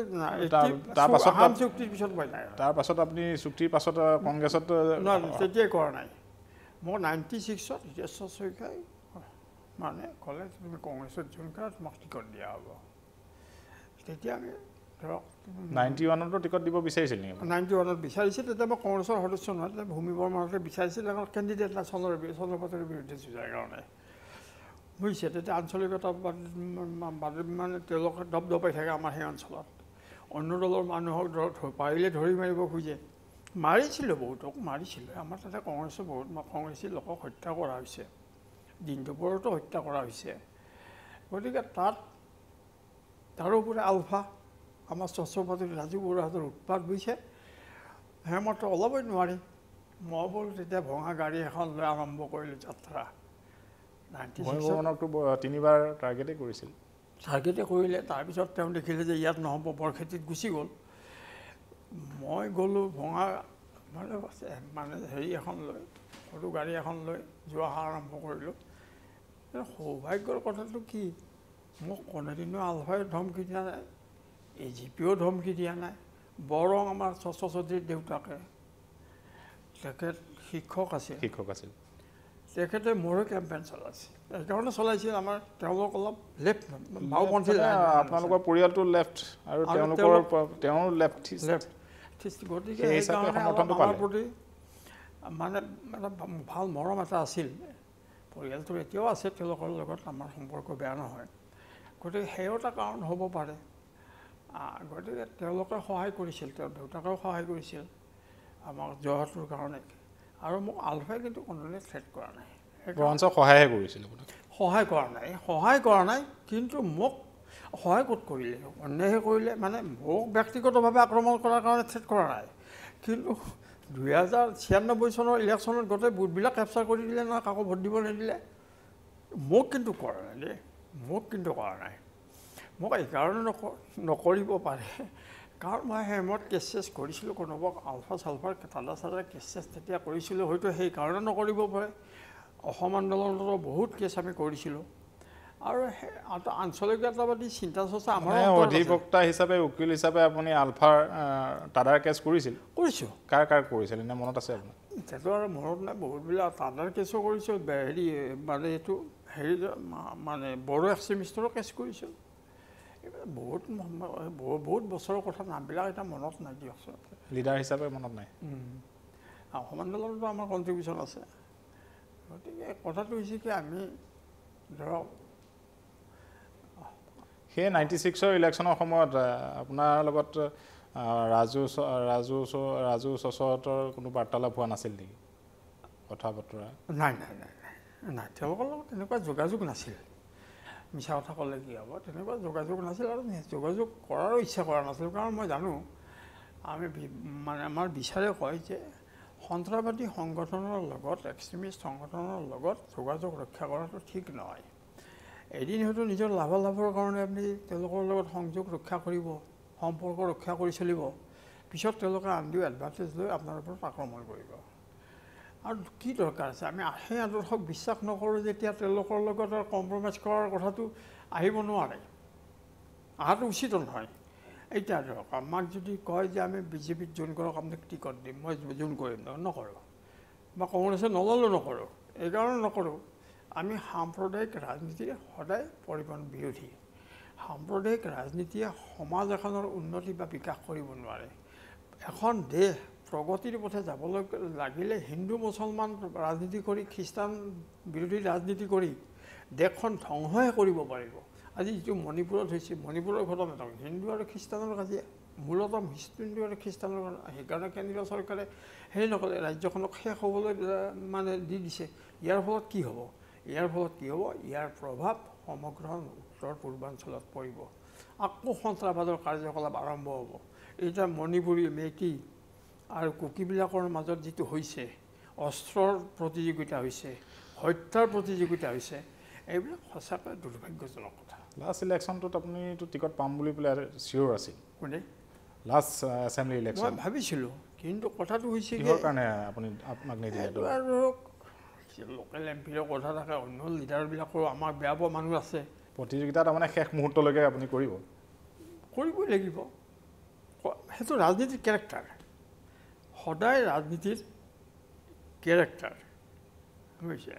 তাৰপাছত চুক্তিৰ পিছত মই নাই তাৰপাছত আপুনি চুক্তিৰ পাছত কংগ্ৰেছত তেতিয়াই কৰা নাই মই নাইণ্টি ছিক্সত হিতেশ্বৰ শইকীয়াই মানে ক'লে তুমি কংগ্ৰেছত জইন কৰা তোমাক টিকট দিয়া হ'ব তেতিয়া আমি নাইণ্টি ওৱানতো টিকট দিব বিচাৰিছিল নেকি নাইণ্টি ওৱানত বিচাৰিছিল তেতিয়া মই কংগ্ৰেছৰ সদস্য নহয় তেতিয়া ভূমি বৰ্মাহঁতে বিচাৰিছিল এখন কেণ্ডিডেট এটা চলৰ চলপথৰ বিৰুদ্ধে যুঁজাৰ কাৰণে বুজিছে তেতিয়া আঞ্চলিকতা মানে তেওঁলোকে দপদপাই থাকে আমাৰ সেই অঞ্চলত অন্য দলৰ মানুহক পাৰিলে ধৰি মাৰিব খোজে মাৰিছিলোঁ বহুতক মাৰিছিলোঁ আমাৰ তাতে কংগ্ৰেছৰ বহুত কংগ্ৰেছী লোকক হত্যা কৰা হৈছে দিনটোপৰতো হত্যা কৰা হৈছে গতিকে তাত তাৰোপৰি আলফা আমাৰ স্বচ্ছপাতি ৰাজু বৰুৱাহঁতৰ উৎপাত বুজিছে সেইমতে ওলাবই নোৱাৰি মই বোলো তেতিয়া ভঙা গাড়ী এখন লৈ আৰম্ভ কৰিলোঁ যাত্ৰা নাইণ্টি ছিক্সতো তিনিবাৰ টাৰ্গেটেই কৰিছিল টাৰ্গেটে কৰিলে তাৰপিছত তেওঁ দেখিলে যে ইয়াত নহ'ব বৰখেতিত গুচি গ'ল মই গ'লোঁ ভঙা মানে মানে হেৰি এখন লৈ সৰু গাড়ী এখন লৈ যোৱা আৰম্ভ কৰিলো সৌভাগ্যৰ কথাটো কি মোক কোনেদিনো আলহাই ধমকি দিয়া নাই এই জিপিও ধমকি দিয়া নাই বৰং আমাৰ ছছছদিৰ দেউতাকে তেখেত শিক্ষক আছিল শিক্ষক আছিল তেখেতে মোৰ কেম্পেইন চলাইছিল একাৰণে চলাইছিল আমাৰ তেওঁলোক অলপ লেফট বাওপন্থী আপোনালোকৰ পৰিয়ালটো লেফট আৰু তেওঁলোকৰ তেওঁ লেফটিষ্ট লেফটিষ্ট গতিকে এই হিচাপে সমৰ্থনটো পালে মানে ভাল মৰম এটা আছিল পৰিয়ালটো এতিয়াও আছে তেওঁলোকৰ লগত আমাৰ সম্পৰ্ক বেয়া নহয় গতিকে হেয়টা কাৰণ হ'ব পাৰে গতিকে তেওঁলোকে সহায় কৰিছিল তেওঁ দেউতাকেও সহায় কৰিছিল আমাৰ জহটোৰ কাৰণে আৰু মোক আলফাই কিন্তু কোনোলে থ্ৰেট কৰা নাই বৰঞ্চ সহায়হে কৰিছিল আপোনাক সহায় কৰা নাই সহায় কৰা নাই কিন্তু মোক সহায় ক'ত কৰিলে অন্যহে কৰিলে মানে মোক ব্যক্তিগতভাৱে আক্ৰমণ কৰাৰ কাৰণে থ্ৰেট কৰা নাই কিন্তু দুই হাজাৰ ছিয়ানব্বৈ চনৰ ইলেকশ্যনত গতে বুটবিলাক কেপচাৰ কৰি দিলে না কাকো ভোট দিব নিদিলে মোক কিন্তু কৰা নাই দেই মোক কিন্তু কৰা নাই মোক এই কাৰণে নকৰিব পাৰে কাৰণ মই হেমত কেছ চেছ কৰিছিলোঁ কোনোবাক আলফা চালফাৰ ঠাণ্ডা চাদা কেছ চেছ তেতিয়া কৰিছিলোঁ হয়তো সেই কাৰণে নকৰিব পাৰে অসম আন্দোলনতো বহুত কেছ আমি কৰিছিলোঁ আৰু আঞ্চলিক জাতীয়বাদী চিন্তা চৰ্চা আমাৰ অধিবক্তা হিচাপে উকিল হিচাপে আপুনি আলফাৰ টাডাৰ কেছ কৰিছিল কৰিছোঁ কাৰ কাৰ কৰিছিল এনে মনত আছে আপোনাৰ এতিয়াতো আৰু মনত নাই বহুতবিলাক টাডাৰ কেছো কৰিছোঁ হেৰি মানে এইটো হেৰি মানে বড়ো এক্সট্ৰিমিষ্টৰো কেছ কৰিছোঁ বহুত বহুত বছৰৰ কথা নামবিলাক এটা মনত নাই দিয়কচোন লিডাৰ হিচাপে মনত নাই অসম আন্দোলনতো আমাৰ কণ্ট্ৰিবিউশ্যন আছে গতিকে কথাটো হৈছে কি আমি ধৰক Here ninety six or election of Apna logot Raju Raju so Raju so sort or Kunu Bartala Puana Sildi. Otabatra. Nine nine nine. Tell and it was Jogazuk Nasil. Miss Out of Legia, what and it was Jogazuk Nasil, Jogazuk Koro Isakanasukano. I may be Manamar Bisare Koite, Hontrabati Hongoton Logot, extremist Hongoton Logot, Jogazuk Kagor Tignoi. এদিন হয়তো নিজৰ লাভালাভৰ কাৰণে আপুনি তেওঁলোকৰ লগত সংযোগ ৰক্ষা কৰিব সম্পৰ্ক ৰক্ষা কৰি চলিব পিছত তেওঁলোকে আনদিও এডভান্টেজ লৈ আপোনাৰ ওপৰত আক্ৰমণ কৰিব আৰু কি দৰকাৰ আছে আমি সেই আদৰ্শক বিশ্বাস নকৰোঁ যেতিয়া তেওঁলোকৰ লগত কম্প্ৰমাইজ কৰাৰ কথাটো আহিব নোৱাৰে আহাটো উচিত নহয় এইটা ধৰক আমাক যদি কয় যে আমি বিজেপিত জইন কৰক আপোনাক টিকট দিম মই জইন কৰিম নকৰোঁ বা কংগ্ৰেছে নল'লেও নকৰোঁ এইকাৰণে নকৰোঁ আমি সাম্প্ৰদায়িক ৰাজনীতিৰ সদায় পৰিপূৰ্ণ বিৰোধী সাম্প্ৰদায়িক ৰাজনীতিয়ে সমাজ এখনৰ উন্নতি বা বিকাশ কৰিব নোৱাৰে এখন দেশ প্ৰগতিৰ পথে যাবলৈ লাগিলে হিন্দু মুছলমান ৰাজনীতি কৰি খ্ৰীষ্টান বিৰোধী ৰাজনীতি কৰি দেশখন ধ্বংসহে কৰিব পাৰিব আজি যিটো মণিপুৰত হৈছে মণিপুৰৰ ঘটনাটো হিন্দু আৰু খ্ৰীষ্টানৰ কাজিয়া মূলতঃ হিন্দু আৰু খ্ৰীষ্টানৰ সেইকাৰণে কেন্দ্ৰীয় চৰকাৰে সেই নকলে ৰাজ্যখনক শেষ হ'বলৈ মানে দি দিছে ইয়াৰ ফলত কি হ'ব ইয়াৰ ফলত কি হ'ব ইয়াৰ প্ৰভাৱ সমগ্ৰ উত্তৰ পূৰ্বাঞ্চলত পৰিব আকৌ সন্ত্ৰাসবাদৰ কাৰ্যকলাপ আৰম্ভ হ'ব এতিয়া মণিপুৰী মেকি আৰু কুকিবিলাকৰ মাজত যিটো হৈছে অস্ত্ৰৰ প্ৰতিযোগিতা হৈছে হত্যাৰ প্ৰতিযোগিতা হৈছে এইবিলাক সঁচাকৈ দুৰ্ভাগ্যজনক কথা লাষ্ট ইলেকশ্যনটোত আপুনিতো টিকট পাম বুলি পেলাই চিয়ৰ আছিল কোনে লাষ্ট এছেম্বলি ইলেকশ্যন মই ভাবিছিলোঁ কিন্তু কথাটো হৈছে কি কাৰণে আপুনি আপোনাক নিদিলে লোকেল এমপিৰ কথা থাকে অন্য লিডাৰবিলাকৰো আমাৰ বেয়া পোৱা মানুহ আছে প্ৰতিযোগিতা তাৰমানে শেষ মুহূৰ্তলৈকে আপুনি কৰিব কৰিবই লাগিব সেইটো ৰাজনীতিৰ কেৰেক্টাৰ সদায় ৰাজনীতিৰ কেৰেক্টাৰ হৈছে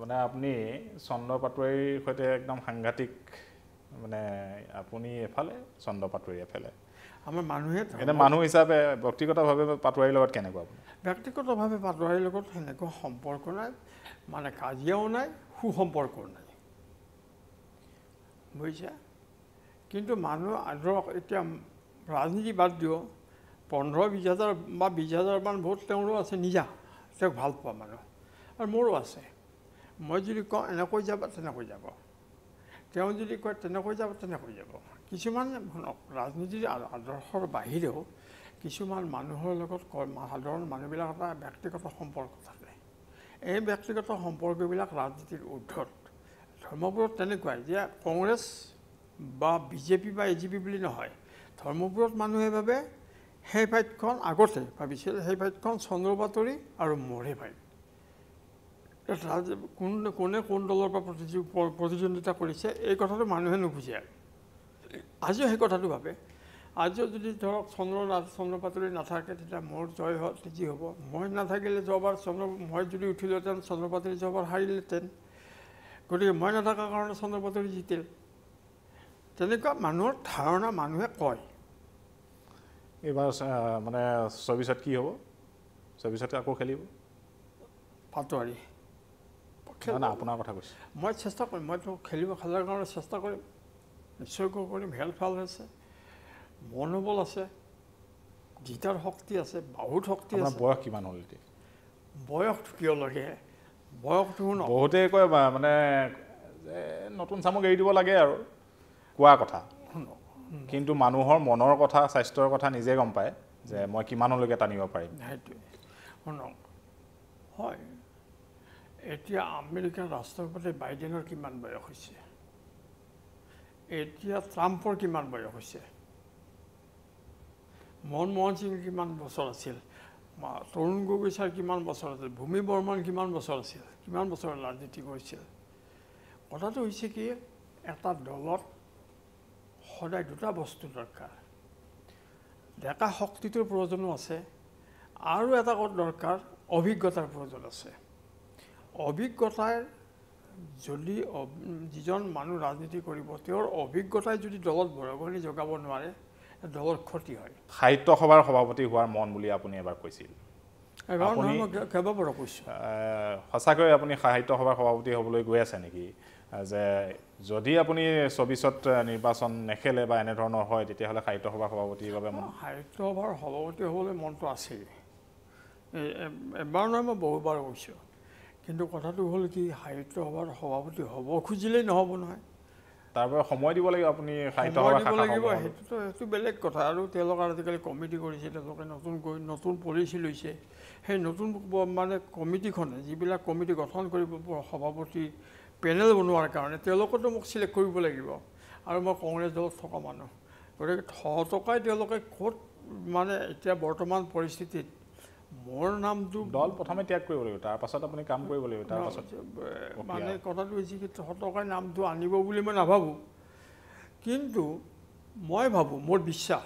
মানে আপুনি চন্দ্ৰ পাটোৱাৰীৰ সৈতে একদম সাংঘাতিক মানে আপুনি এফালে চন্দ্ৰ পাটোৱাৰী এফালে আমাৰ মানুহে এটা মানুহ হিচাপে ব্যক্তিগতভাৱে পাটোৱাৰীৰ লগত কেনেকুৱা আপুনি ব্যক্তিগতভাৱে পাটোৱাৰীৰ লগত এনেকুৱা সম্পৰ্ক নাই মানে কাজিয়াও নাই সুসম্পৰ্ক নাই বুজিছা কিন্তু মানুহ আদৰক এতিয়া ৰাজনীতি বাদ দিওঁ পোন্ধৰ বিশ হাজাৰ বা বিশ হাজাৰমান ভোট তেওঁৰো আছে নিজা তেওঁক ভাল পোৱা মানুহ আৰু মোৰো আছে মই যদি কওঁ এনেকৈ যাব তেনেকৈ যাব তেওঁ যদি কয় তেনেকৈ যাব তেনেকৈ যাব কিছুমান ৰাজনীতিৰ আদৰ্শৰ বাহিৰেও কিছুমান মানুহৰ লগত সাধাৰণ মানুহবিলাক এটা ব্যক্তিগত সম্পৰ্ক থাকে এই ব্যক্তিগত সম্পৰ্কবিলাক ৰাজনীতিৰ ঊৰ্ধত ধৰ্মপুৰত তেনেকুৱাই যে কংগ্ৰেছ বা বিজেপি বা এ জি পি বুলি নহয় ধৰ্মপুৰত মানুহে ভাবে সেই ফাইটখন আগতে ভাবিছিল সেই ফাইটখন চন্দ্ৰবাতৰি আৰু মৰে ভাই কোন কোনে কোন দলৰ পৰা প্ৰতিযোগিতা কৰিছে এই কথাটো মানুহে নুবুজে আজিও সেই কথাটো ভাবে আজিও যদি ধৰক চন্দ্ৰনাথ চন্দ্ৰবাতৰি নাথাকে তেতিয়া মোৰ জয় হতি হ'ব মই নাথাকিলে জবাৰ চন্দ্ৰ মই যদি উঠিলতেন চন্দ্ৰবাতৰি জবাৰ হাৰিলতেন গতিকে মই নাথাকা কাৰণে চন্দ্ৰবাতৰি জিতিল তেনেকুৱা মানুহৰ ধাৰণা মানুহে কয় এবাৰ মানে চৌবিশত কি হ'ব চৌবিশত আকৌ খেলিব পাটোৱাৰি না আপোনাৰ কথা কৈছে মই চেষ্টা কৰিম মই তো খেলিব খেলাৰ কাৰণে চেষ্টা কৰিম নিশ্চয় কৰিম হেল ফাল আছে মনোবল আছে জিতাৰ শক্তি আছে বহুত শক্তি আছে আপোনাৰ বয়স কিমান হ'ল এতিয়া বয়স কিয় লাগে বয়সটো বহুতে কয় মানে নতুন চামক এৰি দিব লাগে আৰু কোৱা কথা কিন্তু মানুহৰ মনৰ কথা স্বাস্থ্যৰ কথা নিজে গম পায় যে মই কিমানলৈকে টানিব পাৰিম হেতু হয় এতিয়া আমেৰিকাৰ ৰাষ্ট্ৰপতি বাইডেনৰ কিমান বয়স হৈছে এতিয়া ট্ৰাম্পৰ কিমান বয়স হৈছে মনমোহন সিং কিমান বছৰ আছিল তৰুণ গগৈ ছাৰ কিমান বছৰ আছিল ভূমি বৰ্মন কিমান বছৰ আছিল কিমান বছৰ ৰাজনীতি কৰিছিল কথাটো হৈছে কি এটা দলত সদায় দুটা বস্তু দৰকাৰ ডেকা শক্তিটোৰ প্ৰয়োজন আছে আৰু এটা কথা দৰকাৰ অভিজ্ঞতাৰ প্ৰয়োজন আছে অভিজ্ঞতাৰ যদি যিজন মানুহ ৰাজনীতি কৰিব তেওঁৰ অভিজ্ঞতাই যদি দলত বৰগনি জগাব নোৱাৰে দলৰ ক্ষতি হয় সাহিত্য সভাৰ সভাপতি হোৱাৰ মন বুলি আপুনি এবাৰ কৈছিল আপুনি কেবাবাৰ কৈছিল হসাকৈ আপুনি সাহিত্য সভাৰ সভাপতি হ'বলৈ গৈ আছে নেকি যে যদি আপুনি চৌবিশত নিৰ্বাচন নেখেলে বা এনে ধৰণৰ হয় তেতিয়া হলে সাহিত্য সভাৰ সভাপতিৰ বাবে মন সাহিত্য সভাৰ সভাপতি হ'বলৈ মনটো আছে এবাৰ নহয় মই বহুবাৰ কৈছো কিন্তু কথাটো হ'ল কি সাহিত্য সভাৰ সভাপতি হ'ব খুজিলেই নহ'ব নহয় তারপরে সময় দিব লাগিব আপুনি সাহিত্য সভা দিব লাগিব হেতু হেতু বেলেগ কথা আৰু তেওঁলোক আজিকালি কমিটি কৰিছে তেওঁলোকে নতুন নতুন পলিচি লৈছে সেই নতুন মানে কমিটিখনে যিবিলাক কমিটি গঠন কৰিব সভাপতি পেনেল বনোৱাৰ কাৰণে তেওঁলোকতো মোক সিলেক্ট কৰিব লাগিব আৰু মই কংগ্ৰেছ দলত থকা মানুহ গতিকে থকাই তেওঁলোকে ক'ত মানে এতিয়া বৰ্তমান পৰিস্থিতিত মোৰ নামটো দল প্ৰথমে ত্যাগ কৰিব লাগিব তাৰ পাছত আপুনি কাম কৰিব লাগিব তাৰ পাছত মানে কথাটো হৈছে কি থটকাই নামটো আনিব বুলি মই নাভাবো কিন্তু মই ভাবো মোৰ বিশ্বাস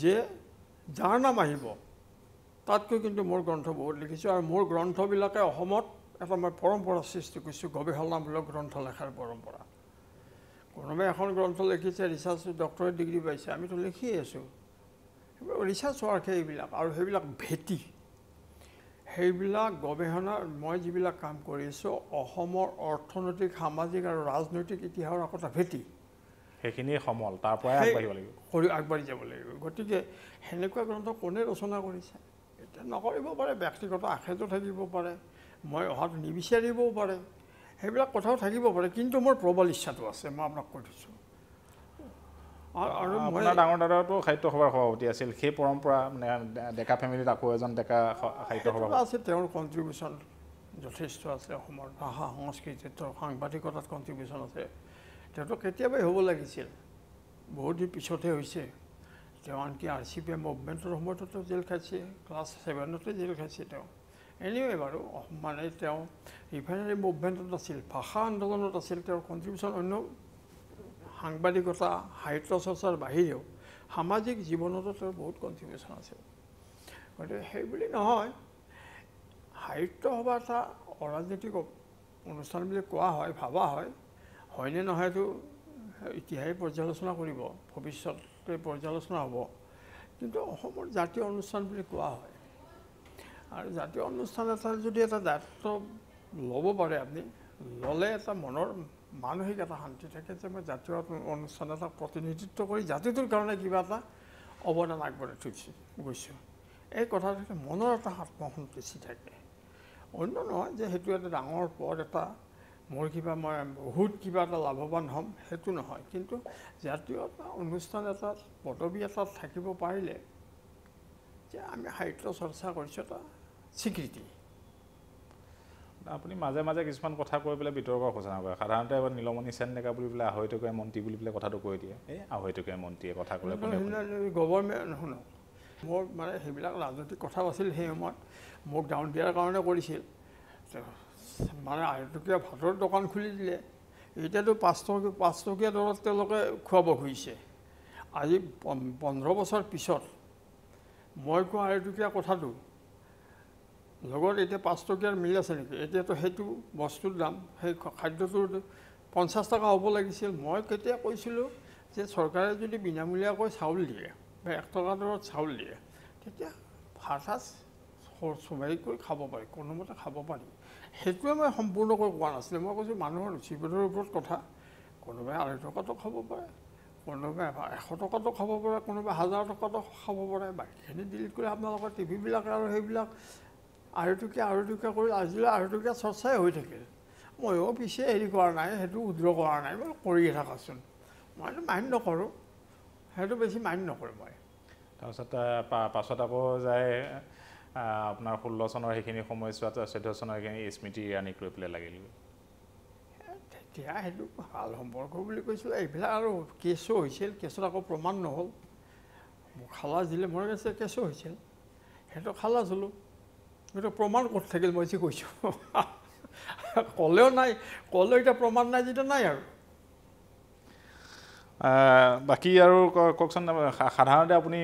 যে যাৰ নাম আহিব তাতকৈ কিন্তু মোৰ গ্ৰন্থ বহুত লিখিছোঁ আৰু মোৰ গ্ৰন্থবিলাকে অসমত এটা মই পৰম্পৰা সৃষ্টি কৰিছোঁ গৱেষণামূলক গ্ৰন্থ লেখাৰ পৰম্পৰা কোনোবাই এখন গ্ৰন্থ লিখিছে ৰিচাৰ্চ ডক্টৰেট ডিগ্ৰী পাইছে আমিতো লিখিয়ে আছোঁ ৰিচাৰ্চ ৱৰ্ক এইবিলাক আৰু সেইবিলাক ভেটি সেইবিলাক গৱেষণা মই যিবিলাক কাম কৰি আছো অসমৰ অৰ্থনৈতিক সামাজিক আৰু ৰাজনৈতিক ইতিহাসৰ একোটা ভেটি সেইখিনি সমল তাৰ পৰাই আগবাঢ়িব লাগিব কৰি আগবাঢ়ি যাব লাগিব গতিকে সেনেকুৱা গ্ৰন্থ কোনে ৰচনা কৰিছে এতিয়া নকৰিব পাৰে ব্যক্তিগত আক্ষেপ থাকিব পাৰে মই অহাত নিবিচাৰিবও পাৰে সেইবিলাক কথাও থাকিব পাৰে কিন্তু মোৰ প্ৰবল ইচ্ছাটো আছে মই আপোনাক কৈ দিছোঁ আৰু মই ডাঙৰ দাদাটো সাহিত্য সভাৰ সভাপতি আছিল সেই পৰম্পৰা মানে ডেকা ফেমিলিত আকৌ এজন ডেকা সাহিত্য সভাপতি আছে তেওঁৰ কণ্ট্ৰিবিউশ্যন যথেষ্ট আছে অসমৰ ভাষা সংস্কৃতি তেওঁৰ সাংবাদিকতাত কণ্ট্ৰিবিউশ্যন আছে তেওঁতো কেতিয়াবাই হ'ব লাগিছিল বহুত দিন পিছতহে হৈছে তেওঁ আনকি আৰ চি পি এম মুভমেণ্টৰ সময়তো জেল খাইছে ক্লাছ ছেভেনতে জেল খাইছে তেওঁ এনেৱে বাৰু মানে তেওঁ ৰিফাইনাৰী মুভমেণ্টত আছিল ভাষা আন্দোলনত আছিল তেওঁৰ কণ্ট্ৰিবিউশ্যন অন্য সাংবাদিকতা সাহিত্য চৰ্চাৰ বাহিৰেও সামাজিক জীৱনতো তেওঁৰ বহুত কণ্ট্ৰিবিউশ্যন আছে গতিকে সেইবুলি নহয় সাহিত্য সভা এটা অৰাজনৈতিক অনুষ্ঠান বুলি কোৱা হয় ভাবা হয় হয়নে নহয়তো ইতিহাসে পৰ্যালোচনা কৰিব ভৱিষ্যতে পৰ্যালোচনা হ'ব কিন্তু অসমৰ জাতীয় অনুষ্ঠান বুলি কোৱা হয় আৰু জাতীয় অনুষ্ঠান এটা যদি এটা দায়িত্ব ল'ব পাৰে আপুনি ল'লে এটা মনৰ মানসিক এটা শান্তি থাকে যে মই জাতীয় অনুষ্ঠান এটা প্ৰতিনিধিত্ব কৰি জাতিটোৰ কাৰণে কিবা এটা অৱদান আগবঢ়াই থৈছোঁ গৈছোঁ এই কথাটো মনৰ এটা আত্মসন্তুষ্টি থাকে অন্য নহয় যে সেইটো এটা ডাঙৰ পদ এটা মোৰ কিবা মই বহুত কিবা এটা লাভৱান হ'ম সেইটো নহয় কিন্তু জাতীয় এটা অনুষ্ঠান এটা পদবী এটাত থাকিব পাৰিলে যে আমি সাহিত্য চৰ্চা কৰিছোঁ এটা স্বীকৃতি আপুনি মাজে মাজে কিছুমান কথা কৈ পেলে বিতৰ্ক ঘোষণা কৰে সাধাৰণতে এবাৰ নীলমণি সেন নেকা বুলি পেলে আহৈতকৈ মন্ত্ৰী বুলি পেলে কথাটো কৈ দিয়ে এই আহৈতকৈ মন্ত্ৰীয়ে কথা ক'লে কোনে গৱৰ্ণমেণ্ট শুনো মোৰ মানে হেবিলাক ৰাজনৈতিক কথা আছিল সেই সময়ত মোক ডাউন দিয়াৰ কাৰণে কৰিছিল মানে আহৈতকৈ ভাতৰ দোকান খুলি দিলে এটাটো পাঁচ টকা দৰত তেলকে খুৱাব হৈছে আজি পোন্ধৰ বছৰ পিছত মই কোৱা আহৈতকৈ কথাটো লগৰ এটা পাঁচ টকাৰ মিল আছে নেকি এটা তো হেতু বস্তুৰ দাম সেই খাদ্যটোৰ পঞ্চাছ টকা হ'ব লাগিছিল মই কেতিয়া কৈছিল যে সৰকাৰে যদি বিনামূলীয়া কৈ চাউল দিয়ে বা এক টকা দৰত চাউল দিয়ে তেতিয়া ভাষাস সৰসমাই কৈ খাব পাৰি কোনোমতে খাব পাৰি হেতুৱে মই সম্পূৰ্ণ কৈ কোৱা নাছিল মই কৈছো মানুহৰ জীৱনৰ ওপৰত কথা কোনোবা আঢ়ৈ টকা তো খাব পাৰে কোনোবা এশ টকা তো খাব পাৰে কোনোবা হাজাৰ টকা তো খাব পাৰে বাকিখিনি ডিলিট কৰি আপোনালোকৰ টিভি বিলাক আৰু হেবিলাক আৰুটোকে আৰুটোকে কৰি আজিলা আৰুটোকে চৰ্চাই হৈ থাকিল মইও পিছে এৰি কৰা নাই হেতু উদ্ৰ কৰা নাই মই কৰি থাকাচোন মই মাইণ্ড নকৰো হেতু বেছি মাইণ্ড নকৰো মই তাৰছত পাছত আকৌ যায় আপোনাৰ ষোল্ল চনৰ হেখিনি সময় চোৱাত চৈধ্য চনৰ হেখিনি স্মৃতি ৰাণী কৰিলে লাগিল তেতিয়া হেতু ভাল সম্পৰ্ক বুলি কৈছিল এইবিলাক আৰু কেছো হৈছিল কেছৰ আকৌ প্ৰমাণ নহল খালাছ দিলে মোৰ কাছে কেছো হৈছিল হেতু খালাছ হলো এটা প্রমাণ করতে থাকিল মই যে কইছো কলেও নাই কলে এটা প্রমাণ নাই যেটা নাই আর বাকি আর ককছন সাধাৰণতে আপুনি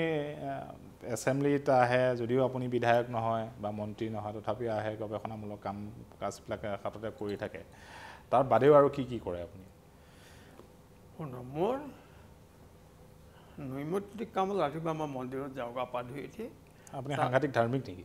এসেম্বলিত আহে যদিও আপুনি বিধায়ক নহয় বা মন্ত্ৰী নহয় তথাপি আহে গৱেষণামূলক কাম কাজবিলাক হাততে কৰি থাকে তাৰ বাদেও আৰু কি কি কৰে আপুনি মোৰ নৈমিত্তিক কাম লাগিব আমাৰ মন্দিৰত যাওঁ গা পা ধুই এটি আপুনি সাংঘাতিক ধাৰ্মিক নেকি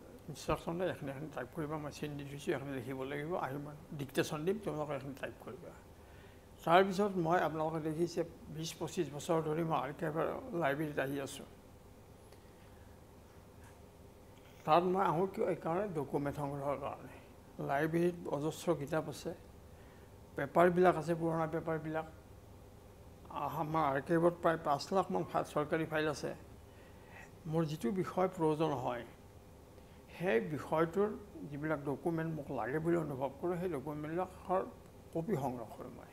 ইনস্ট্ৰাকশনে এখন এখন টাইপ কৰিবা মই চিন দি দিছো এখন লিখিব লাগিব আৰু মই ডিকটেশন দিম তোমালোকে এখন টাইপ কৰিবা তাৰপিছত মই আপোনালোকে দেখিছে বিশ পঁচিছ বছৰ ধৰি মই আৰ্কাইভৰ লাইব্ৰেৰীত আহি আছো তাত মই আহো কিয় এইকাৰণে ডকুমেণ্ট সংগ্ৰহৰ কাৰণে লাইব্ৰেৰীত অজস্ৰ কিতাপ আছে পেপাৰবিলাক আছে পুৰণা পেপাৰবিলাক আমাৰ আৰ্কাইভত প্ৰায় পাঁচ লাখমান চৰকাৰী ফাইল আছে মোৰ যিটো বিষয় প্ৰয়োজন হয় সেই বিষয়টোৰ যিবিলাক ডকুমেণ্ট মোক লাগে বুলি অনুভৱ কৰোঁ সেই ডকুমেণ্টবিলাকৰ কপি সংগ্ৰহ কৰোঁ মই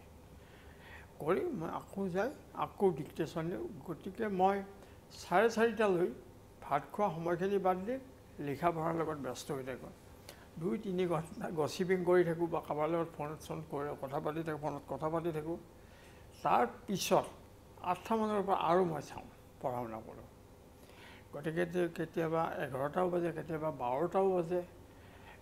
কৰি মই আকৌ যাই আকৌ ডিকটেশ্যন দিওঁ গতিকে মই চাৰে চাৰিটালৈ ভাত খোৱা সময়খিনি বাদ দি লিখা পঢ়াৰ লগত ব্যস্ত হৈ থাকোঁ দুই তিনি ঘণ্টা গচিপিং কৰি থাকোঁ বা কাৰোবাৰ লগত ফোনত চোন কৰি কথা পাতি থাকোঁ ফোনত কথা পাতি থাকোঁ তাৰপিছত আঠটামানৰ পৰা আৰু মই চাওঁ পঢ়া শুনা কৰোঁ গতিকে কেতিয়াবা এঘাৰটাও বাজে কেতিয়াবা বাৰটাও বাজে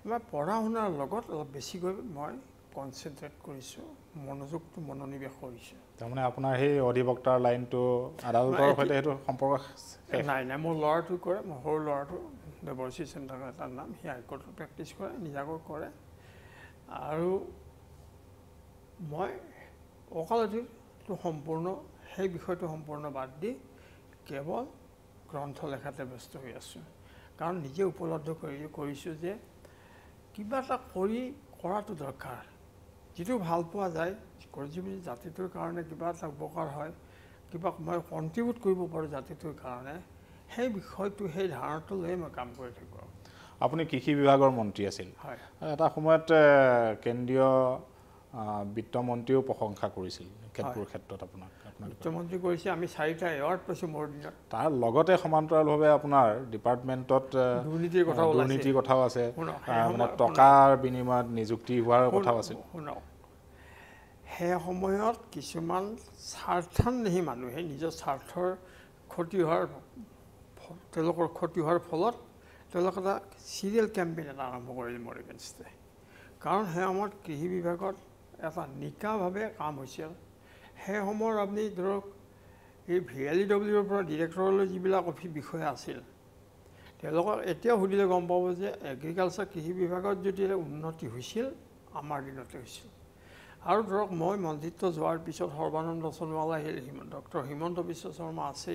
মই পঢ়া শুনাৰ লগত অলপ বেছিকৈ মই কনচেনট্ৰেট কৰিছোঁ মনোযোগটো মনোনিৱেশ কৰিছোঁ তাৰমানে আপোনাৰ সেই অধিবক্তাৰ লাইনটো আদালতৰ সৈতে সেইটো সম্পৰ্ক নাই নাই মোৰ ল'ৰাটো কৰে মোৰ সৰু ল'ৰাটো দেৱৰচি চেণ্টাৰ তাৰ নাম সি হাইকোৰ্টত প্ৰেক্টিছ কৰে নিজাকৈ কৰে আৰু মই অকালতিটো সম্পূৰ্ণ সেই বিষয়টো সম্পূৰ্ণ বাদ দি কেৱল গ্ৰন্থ লেখাতে ব্যস্ত হৈ আছো কাৰণ নিজে উপলব্ধ কৰি কৰিছো যে কিবা এটা কৰি কৰাটো দৰকাৰ যেটো ভাল পোৱা যায় কৰিবি জাতিটোৰ কাৰণে কিবা এটা উপকাৰ হয় কিবা মই কন্ট্ৰিবিউট কৰিব পাৰো জাতিটোৰ কাৰণে সেই বিষয়টো সেই ধাৰণাটো লৈ মই কাম কৰি থাকো আপুনি কৃষি বিভাগৰ মন্ত্ৰী আছিল হয় এটা সময়ত কেন্দ্ৰীয় বিত্ত মন্ত্ৰীও প্ৰশংসা কৰিছিল ক্ষেত্ৰৰ ক্ষেত্ৰত আপোনাক বিত্ত মন্ত্ৰী কৰিছে আমি চাৰিটা এৱাৰ্ড পাইছো মোৰ দিনত তাৰ লগতে সমান্তৰালভাৱে আপোনাৰ ডিপাৰ্টমেণ্টত দুৰ্নীতিৰ কথা ওলাইছে দুৰ্নীতিৰ কথাও আছে মানে টকাৰ বিনিময়ত নিযুক্তি হোৱাৰ কথাও আছে সেই সময়ত কিছুমান স্বাৰ্থন্বেষী মানুহে নিজৰ স্বাৰ্থৰ ক্ষতি হোৱাৰ তেওঁলোকৰ ক্ষতি হোৱাৰ ফলত তেওঁলোকে এটা চিৰিয়েল কেম্পেইন এটা আৰম্ভ কৰিলে মোৰ এগেইনষ্টে কাৰণ সেই সময়ত কৃষি বিভাগত এটা নিকাভাৱে কাম হৈছিল সেই সময়ত আপুনি ধৰক এই ভি এল ই ডব্লিউৰ পৰা ডিৰেক্টৰলৈ যিবিলাক অফিচ বিষয়া আছিল তেওঁলোকক এতিয়া সুধিলে গম পাব যে এগ্ৰিকালচাৰ কৃষি বিভাগত যদি উন্নতি হৈছিল আমাৰ দিনত হৈছিল আৰু ধৰক মই মন্দিৰত যোৱাৰ পিছত সৰ্বানন্দ সোণোৱালা হিমন্ত ডক্টৰ হিমন্ত বিশ্ব শৰ্মা আছে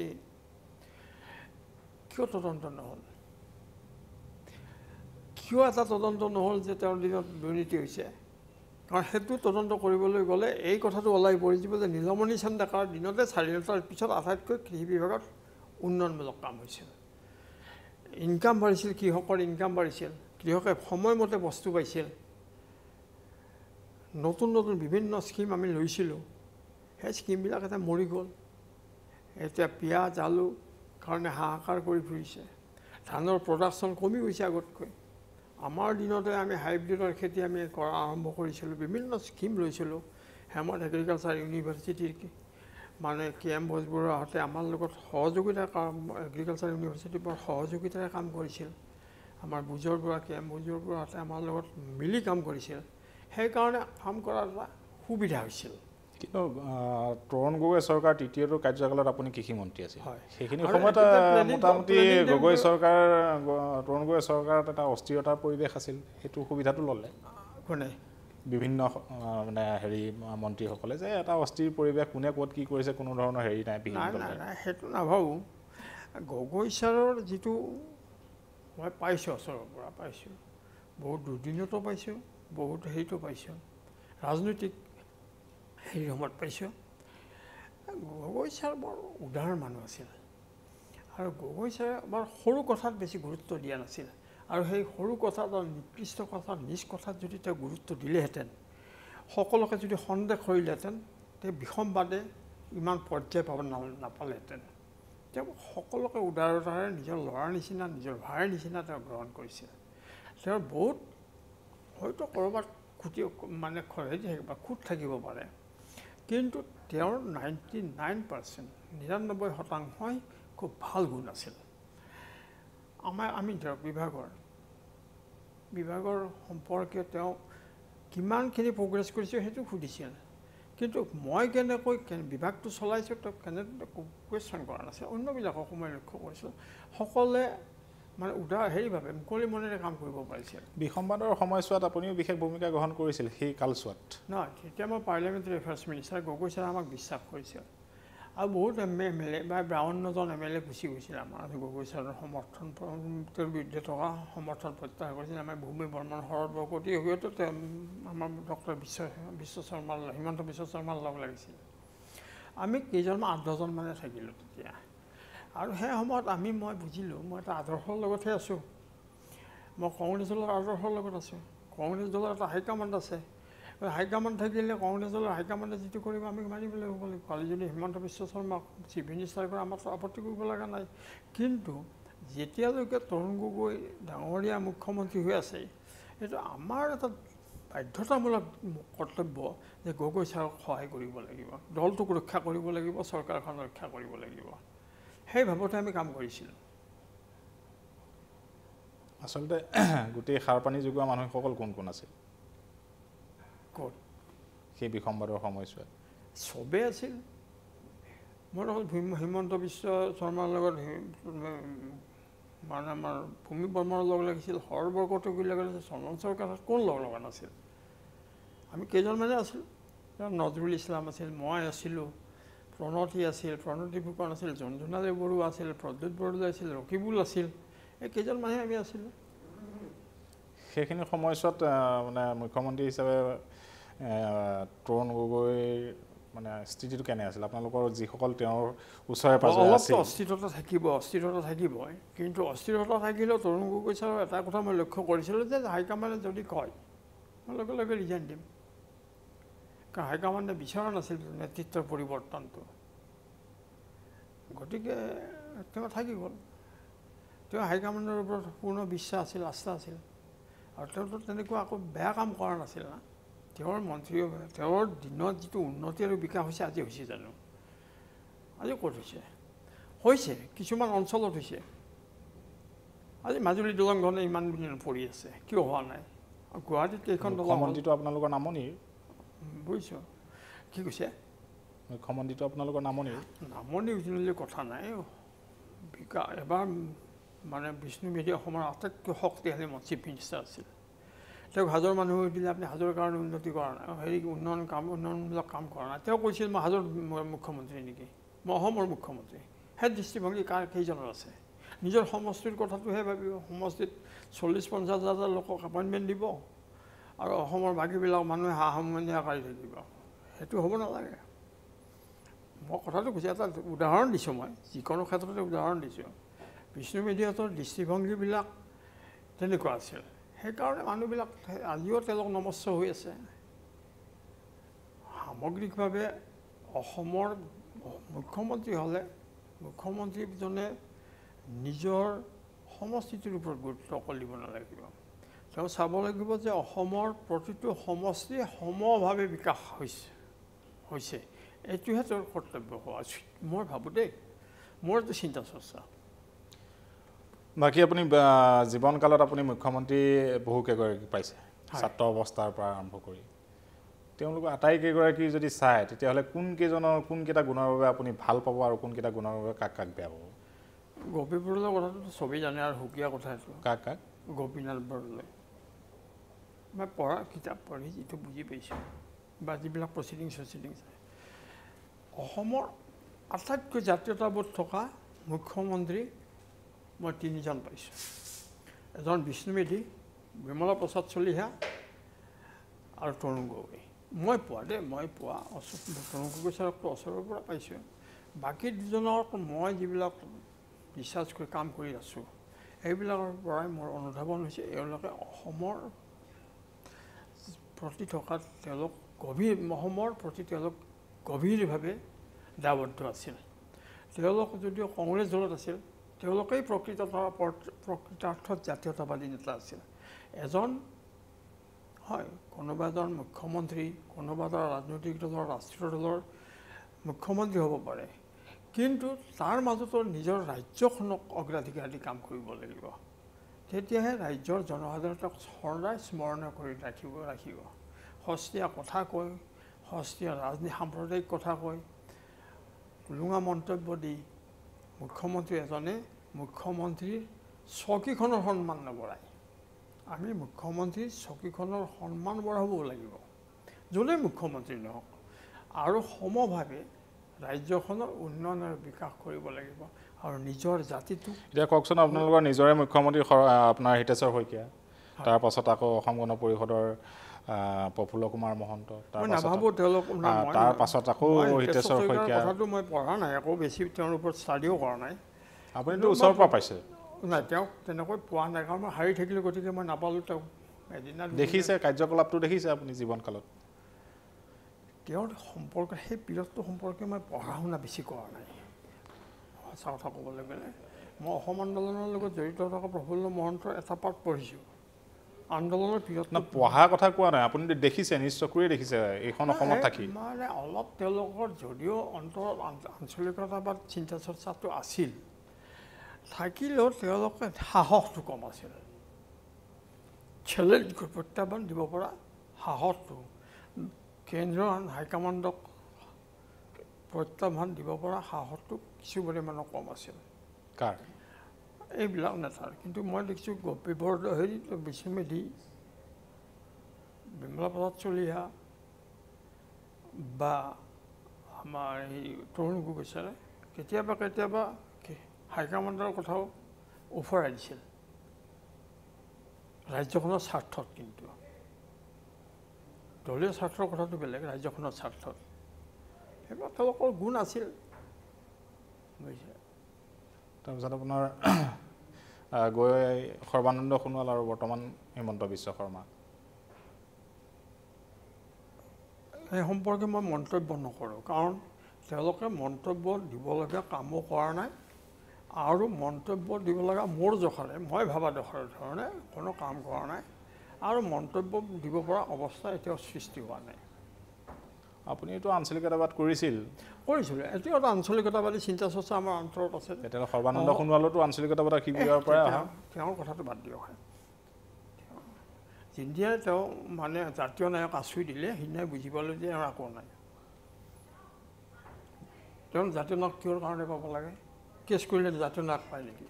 কিয় তদন্ত নহল কিয় এটা তদন্ত নহল যে তেওঁৰ দিনত দুৰ্নীতি হৈছে কাৰণ হেতু তদন্ত কৰিবলৈ গলে এই কথাটো ওলাই পৰিছিল যে নীলমণি চন্দাকাৰ দিনতে চাৰিটাৰ পিছত আটাইতকৈ কৃষি বিভাগত উন্নয়নমূলক কাম হৈছিল ইনকাম বাঢ়িছিল কৃষকৰ ইনকাম বাঢ়িছিল কৃষকে সময়মতে বস্তু পাইছিল নতুন নতুন বিভিন্ন স্কিম আমি লৈছিলো এই স্কিমবিলাক এটা মৰি গ'ল এতিয়া পিয়াজ আলু কাৰণে হাহাকাৰ কৰি ফুৰিছে ধানৰ প্ৰডাকশ্যন কমি গৈছে আগতকৈ আমাৰ দিনতে আমি হাইব্ৰিডৰ খেতি আমি কৰা আৰম্ভ কৰিছিলো বিভিন্ন স্কিম লৈছিলো হেমাৰ এগ্ৰিকালচাৰ ইউনিভাৰ্সিটিৰ মানে কেএম ভোজবৰুৱাৰ হাতে আমাৰ লগত সহযোগিতা এগ্ৰিকালচাৰ ইউনিভাৰ্সিটিৰ পৰা সহযোগিতাৰে কাম কৰিছিল আমাৰ বুজৰ পৰা কেএম ভোজবৰুৱাৰ হাতে আমাৰ লগত মিলি কাম কৰিছিল সেই কাৰণে কাম কৰাৰ সুবিধা হৈছিল কিন্তু তৰুণ গগৈ সৰকাৰ তৃতীয়টো কাৰ্যকালত আপুনি কৃষি মন্ত্ৰী আছিল সেইখিনি সময়ত মোটামুটি গগৈ সৰকাৰ তৰুণ গগৈ সৰকাৰ এটা অস্থিৰতাৰ পৰিৱেশ আছিল হেতু সুবিধাটো ললে কোনে বিভিন্ন মানে হেৰি মন্ত্ৰীসকলে যে এটা অস্থিৰ পৰিৱেশ কোনে ক'ত কি কৰিছে কোনো ধৰণৰ হেৰি নাই হেতু নাভাবো গগৈ সৰৰ যেটো মই পাইছো সৰৰ পৰা পাইছো বহুত দুদিনতো পাইছো বহুত হেতু পাইছো ৰাজনৈতিক এই ৰমত পাইছো গগৈ সৰ বৰ উদাৰ মানুহ আছিল আৰু গগৈ সৰে বৰ সৰু কথাত বেছি গুৰুত্ব দিয়া নাছিল আৰু সেই সৰু কথা বা নিকৃষ্ট কথা নিজ কথাত যদি তে গুৰুত্ব দিলেহেঁতেন সকলোকে যদি সন্দেহ কৰিলেহেঁতেন তে বিসম্বাদে ইমান পৰ্যায় পাব নাপালেহেঁতেন তেওঁ সকলোকে উদাৰতাৰে নিজৰ লৰাৰ নিচিনা নিজৰ ভাইৰ নিচিনা তেওঁ গ্ৰহণ কৰিছিল তেওঁ বহুত হয়তো কৰবাত খুটি মানে খৰহে থাকিবা খুট থাকিব পাৰে কিন্তু তেওঁৰ ninety-nine percent ninety-nine percent খুব ভাল গুণ আছিল আমাৰ আমি ধৰক বিভাগৰ বিভাগৰ সম্পৰ্কে তেওঁ কিমানখিনি প্ৰগ্ৰেছ কৰিছে সেইটো সুধিছিল কিন্তু মই কেনেকৈ বিভাগটো চলাইছো তক কেনে কোৱেশ্যন কৰা নাছিল অন্যবিলাকক মই লক্ষ্য কৰিছোঁ সকলে মানে উদাৰ হেৰিভাৱে মুকলি মনেৰে কাম কৰিব পাৰিছিল বিসম্বাদৰ সময়ছোৱাত আপুনিও বিশেষ ভূমিকা গ্ৰহণ কৰিছিল সেই কালছোৱাত নহয় তেতিয়া মই পাৰ্লিয়ামেণ্টৰ এফেয়াৰ্ছ মিনিষ্টাৰ গগৈ সৰে আমাক বিশ্বাস কৰিছিল আৰু বহুত এম এল এ বা বাৱন্নজন এম এল এ গুচি গৈছিল আমাৰ গগৈ সৰৰ সমৰ্থন বিৰুদ্ধে থকা সমৰ্থন প্ৰত্যাহাৰ কৰিছিল আমাৰ ভূমি বৰ্মন শৰৎ বৰকতি সৈতে আমাৰ ডক্টৰ বিশ্ব বিশ্ব শৰ্মা হিমন্ত বিশ্ব শৰ্মাৰ লগ লাগিছিল আমি কেইজনমান আঠ দহজন মানে থাকিলোঁ তেতিয়া আৰু সেই সময়ত আমি মই বুজিলো মই এটা আদৰ্শৰ লগতহে আছো মই কংগ্ৰেছ দলৰ আদৰ্শৰ লগত আছো কংগ্ৰেছ দলৰ এটা হাইকমাণ্ড আছে হাইকমাণ্ড থাকিলে কংগ্ৰেছ দলৰ হাইকমাণ্ডে যিটো কৰিব আমি মানিবলৈ হ'ব লাগিব কালি যদি হিমন্ত বিশ্ব শৰ্মাক চিফ মিনিষ্টাৰ কৰা আমাৰ আপত্তি কৰিব লগা নাই কিন্তু যেতিয়ালৈকে তৰুণ গগৈ ডাঙৰীয়া মুখ্যমন্ত্ৰী হৈ আছে এইটো আমাৰ এটা বাধ্যতামূলক কৰ্তব্য যে গগৈ ছাৰক সহায় কৰিব লাগিব দলটোক ৰক্ষা কৰিব লাগিব চৰকাৰখন ৰক্ষা কৰিব লাগিব সেই ভাৱতে আমি কাম কৰিছিলোঁ আসলে গোটেই খাৰ পানী যোগোৱা মানুহসকল কোন কোন আছিল কোন সেই বিসম্বাদৰ সময়ছোৱাত সবে আছিল মোৰ হিমন্ত বিশ্ব শৰ্মাৰ লগত মানে আমাৰ ভূমি বৰ্মনৰ লগ লাগিছিল হৰ বৰকটক লগ লাগিছিল চন্দন চৰকাৰত কোন লগ লগা নাছিল আমি কেইজনমানে আছিলোঁ নজৰুল ইছলাম আছিল মই আছিলোঁ প্ৰণতি আছিল প্ৰণতি ফুকন আছিল জঞ্জনাদেৱ বৰুৱা আছিল প্ৰদ্যুৎ বৰদলৈ আছিল ৰকিবুল আছিল এই কেইজন মানুহ আমি আছিলোঁ সেইখিনি সময়ছোৱাত মানে মুখ্যমন্ত্ৰী হিচাপে তৰুণ গগৈ মানে স্থিতিটো কেনে আছিল আপোনালোকৰ যিসকল তেওঁৰ ওচৰে পাজৰে আছিল অস্থিৰতা থাকিব অস্থিৰতা থাকিব কিন্তু অস্থিৰতা থাকিলেও তৰুণ গগৈ ছাৰৰ এটা কথা মই লক্ষ্য কৰিছিলোঁ যে হাইকমাণ্ডে যদি কয় মই লগে লগে ৰিজাইন দিম হাইকমাণ্ডে বিচৰা নাছিল নেতৃত্বৰ পৰিৱৰ্তনটো গতিকে তেওঁ থাকি গ'ল তেওঁ হাইকমাণ্ডৰ ওপৰত পূৰ্ণ বিশ্বাস আছিল আস্থা আছিল আৰু তেওঁতো তেনেকুৱা আকৌ বেয়া কাম কৰা নাছিল না তেওঁৰ মন্ত্ৰী তেওঁৰ দিনত যিটো উন্নতি আৰু বিকাশ হৈছে আজি হৈছে জানো আজি ক'ত হৈছে হৈছে কিছুমান অঞ্চলত হৈছে আজি মাজুলী দলংখনে ইমান দিন পৰি আছে কিয় হোৱা নাই গুৱাহাটীত এইখন দলংখনটো আপোনালোকৰ নামনিৰ বুঝছো কি কৈছে মুখ্যমন্ত্ৰীটো আপোনালোকৰ নামনি নামনি উজনিলে কথা নাই বিকা এবাৰ মানে বিষ্ণু মেধি অসমৰ আটাইতকৈ শক্তিশালী মন্ত্ৰী মিনিষ্টাৰ আছিল তেওঁক হাজৰ মানুহ দিলে আপুনি হাজৰ কাৰণে উন্নতি কৰা নাই হেৰি উন্নয়ন কাম উন্নয়নমূলক কাম কৰা নাই তেওঁ কৈছিল মই হাজৰ মুখ্যমন্ত্ৰী নেকি মই অসমৰ মুখ্যমন্ত্ৰী হে দৃষ্টিভংগী কাৰ কেইজনৰ আছে নিজৰ সমষ্টিৰ কথাটোহে ভাবিব সমষ্টিত চল্লিশ পঞ্চাশ হাজাৰ লোকক এপইণ্টমেণ্ট দিব আৰু অসমৰ বাকীবিলাক মানুহে হাহামনিয়া কৰি থাকিব সেইটো হ'ব নালাগে মই কথাটো কৈছে এটা উদাহৰণ দিছো মই যিকোনো ক্ষেত্ৰতে উদাহৰণ দিছো বিষ্ণু মেধিয়াতৰ দৃষ্টিভংগীবিলাক তেনেকুৱা আছিল He can't manipulate a little nomoso is Hamogric Babe or Homor Commonty Hole, Commonty Done, Nizor, Homostitute for good local Libonal. So Sabolic was a homor, protitu, homosti, homo, Habibica Hoise. Hoise. A two had a hot more Habude, more the Sintasosa. বাকি আপুনি জীবন কালত আপুনি মুখ্যমন্ত্রী বহু কেগৰি পাইছে ছাত্ৰ অৱস্থাৰ পৰা আৰম্ভ কৰি তেওঁলোক আটাই কেগৰি কি যদি চাই তেতিয়া হলে কোন কেজনৰ কোন কেটা গুণৰ বাবে আপুনি ভাল পাব আৰু কোন কেটা গুণৰ বাবে কাক কাক বেয়া পাব গোপীপুৰৰ কথাটো সবই জানে আৰু হুকিয়া কথা আছে কাক কাক গোপীনাল বৰলৈ মই পঢ়া কিতাপ পঢ়ি ইটো বুজি পাইছো বাজিবিলাক প্ৰসিডিং সচিডিং অসমৰ আটাইতকৈ জাতীয়তাবোধ থকা মুখ্যমন্ত্ৰী মই তিনিজন পাইছো এজন বিষ্ণু মেধি বিমলা প্ৰসাদ চলিহা আৰু তৰুণ গগৈ মই পোৱা দে মই পোৱা তৰুণ গগৈ ছাৰক ওচৰৰ পৰা পাইছো বাকি দুজনৰ মই যিবিলাক বিশ্বাস কৰি কাম কৰি আছো এইবিলাকৰ পৰাই মোৰ অনুধাৱন হৈছে এওঁলোকে অসমৰ প্ৰতি থকা তেওঁলোক গভীৰ অসমৰ প্ৰতি তেওঁলোক গভীৰভাৱে দাবদ্ধ আছিল তেওঁলোক যদিও কংগ্ৰেছ দলত আছিল তেওঁলোকেই প্ৰকৃততৰা প্ৰকৃতাৰ্থত জাতীয়তাবাদী নেতা আছিল এজন হয় কোনোবাজন মুখ্যমন্ত্ৰী কোনোবাজন ৰাজনৈতিক দলৰ ৰাষ্ট্ৰীয় দলৰ মুখ্যমন্ত্ৰী হ'ব পাৰে কিন্তু তাৰ মাজতো নিজৰ ৰাজ্যখনক অগ্ৰাধিকাৰ দি কাম কৰিব লাগিব তেতিয়াহে ৰাজ্যৰ জনসাধাৰণক সদায় স্মৰণ কৰি ৰাখিব ৰাখিব হস্তীয়া কথা কৈ হস্তীয়া ৰাজনীতি সাম্প্ৰদায়িক কথা কৈ লুঙা মন্তব্য দি মুখ্যমন্ত্ৰী এজনে মুখ্যমন্ত্ৰীৰ চকীখনৰ সন্মান নবঢ়ায় আমি মুখ্যমন্ত্ৰী চকীখনৰ সন্মান বঢ়াব লাগিব যোনে মুখ্যমন্ত্ৰী নহওক আৰু সমভাৱে ৰাজ্যখনৰ উন্নয়ন আৰু বিকাশ কৰিব লাগিব আৰু নিজৰ জাতিটো এটা ককছন আপোনালোকৰ নিজৰে মুখ্যমন্ত্ৰী আপোনাৰ হিতেশ্বৰ শইকীয়া তাৰ পাছত আকৌ অসম গণ পৰিষদৰ পপুল কুমাৰ মহন্ত তাৰ পাছত তাৰ পাছত আকৌ হিতেশ্বৰ শইকীয়া কথাটো মই পঢ়া নাই আকৌ বেছি তেওঁৰ ওপৰত ষ্টাডিও কৰা নাই আপুনি তো ওচৰ পৰা পাইছে না তেওঁ তেনেকৈ পোৱা নাই কাৰণ মই হাৰি থাকিলে গতিকে মই নাপালো তেওঁ এদিনা দেখিছে কাৰ্যকলাপটো দেখিছে আপুনি জীৱন কালত তেওঁৰ সম্পৰ্ক সেই পিৰত্ব সম্পৰ্কে মই পঢ়া শুনা বেছি কৰা নাই সঁচা কথা ক'বলৈ গ'লে মই অসম আন্দোলনৰ লগত জড়িত থকা প্ৰফুল্ল মহন্তৰ এটা পাঠ পঢ়িছোঁ আন্দোলনৰ পিৰত্ব পঢ়া কথা কোৱা নাই আপুনি দেখিছে নিশ্চয়কৈ দেখিছে এইখন অসমত থাকি মানে অলপ তেওঁলোকৰ যদিও অন্তৰ আঞ্চলিকতাবাদ চিন্তা চৰ্চাটো আছিল থাকিলেও তেওঁলোকৰ সাহসটো কম আছিল চেলেঞ্জ প্ৰত্যাহ্বান দিব পৰা সাহসটো কেন্দ্ৰ হাইকমাণ্ডক প্ৰত্যাহ্বান দিব পৰা সাহসটো কিছু পৰিমাণে কম আছিল কাৰ এইবিলাক নেতাৰ কিন্তু মই দেখিছোঁ গোপী বৰদলৈ হেৰি বিষ্ণু মেধি বিমলা প্ৰসাদ চলিহা বা আমাৰ এই তৰুণ গগৈ ছাৰে কেতিয়াবা কেতিয়াবা হাইকমাণ্ডৰ কথাও উফৰাই দিছিল ৰাজ্যখনৰ স্বাৰ্থত কিন্তু দলীয় স্বাৰ্থৰ কথাটো বেলেগ ৰাজ্যখনৰ স্বাৰ্থত সেইবোৰ তেওঁলোকৰ গুণ আছিল বুজিছে তাৰপিছত আপোনাৰ গৈ সৰ্বানন্দ সোণোৱাল আৰু বৰ্তমান হিমন্ত বিশ্ব শৰ্মা এই সম্পৰ্কে মই মন্তব্য নকৰোঁ কাৰণ তেওঁলোকে মন্তব্য দিব লগা কামো কৰা নাই আৰু মন্তব্য দিব লগা মোৰ জখৰে মই ভাবা দখৰ ধৰণে কোনো কাম কৰা নাই আৰু মন্তব্য দিব পৰা অৱস্থা এতিয়া সৃষ্টি হোৱা নাই আপুনি তো আঞ্চলিকতাবাদ কৰিছিল কৰিছিল এটো এটা আঞ্চলিকতাবাদী চিন্তা চৰ্চা আমাৰ অন্তৰত আছে এটা সৰ্বানন্দ সোণোৱালতো আঞ্চলিকতাবাদ কি বিয়াৰ পৰা তেওঁৰ কথাটো বাদ দিও ইণ্ডিয়াৰ তেওঁ মানে জাতীয় নায়ক আছুই দিলে হিনাই বুজিবলৈ যে আৰু আকো নাই তেওঁ জাতীয় নায়ক কিহৰ কাৰণে পাব লাগে কেছ কৰিলে জাতীয় নায়ক পায় নেকি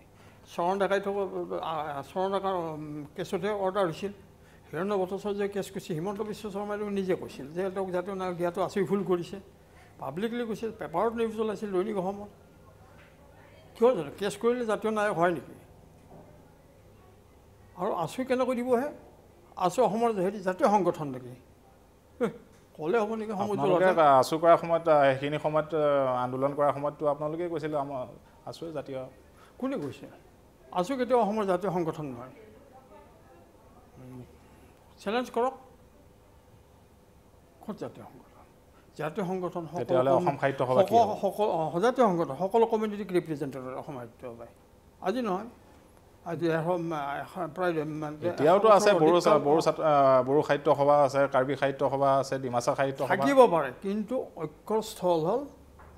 চৰণ ডাকাই থব চৰণ ডাকাৰ কেছতে অৰ্ডাৰ হৈছিল হিৰণ্য ভট্টাচাৰ্যই কেছ কৰিছে, হিমন্ত বিশ্ব শৰ্মাইও নিজে কৈছিল যে তেওঁক যাতে না দিয়াটো আচুই ভুল কৰিছে, পাব্লিকলি কৈছিল, পেপাৰত নিউজ ওলাইছিল দৈনিক অসমত। কিয় জানো কেছ কৰিলে জাতীয় নায়ক হয় নেকি? আৰু আচুই কেনেকৈ দিবহে? আচু অসমৰ হেৰি জাতীয় সংগঠন নেকি? ক'লে হ'ব নেকি? আচু কৰাৰ সময়ত, সেইখিনি সময়ত আন্দোলন কৰাৰ সময়ততো আপোনালোকে কৈছিলে আমাৰ আচু জাতীয়। কোনে কৈছে? আচু কেতিয়াও অসমৰ জাতীয় সংগঠন নহয়। চ্যালেঞ্জ করক জাতীয় সংগঠন, জাতীয় সংগঠন জাতীয় সংগঠন সকল কমিউনিটিক রিপ্রেজেন্ট সাহিত্য পায়। আজি নহয়, আজি প্ৰায় এতিয়াওতো আছে, বড়ো বড়ো সাহিত্য সভা আছে, কাৰ্বি সাহিত্য সভা আছে, ডিমাচা সাহিত্য থাকিব পাৰে, কিন্তু ঐক্যস্থল হ'ল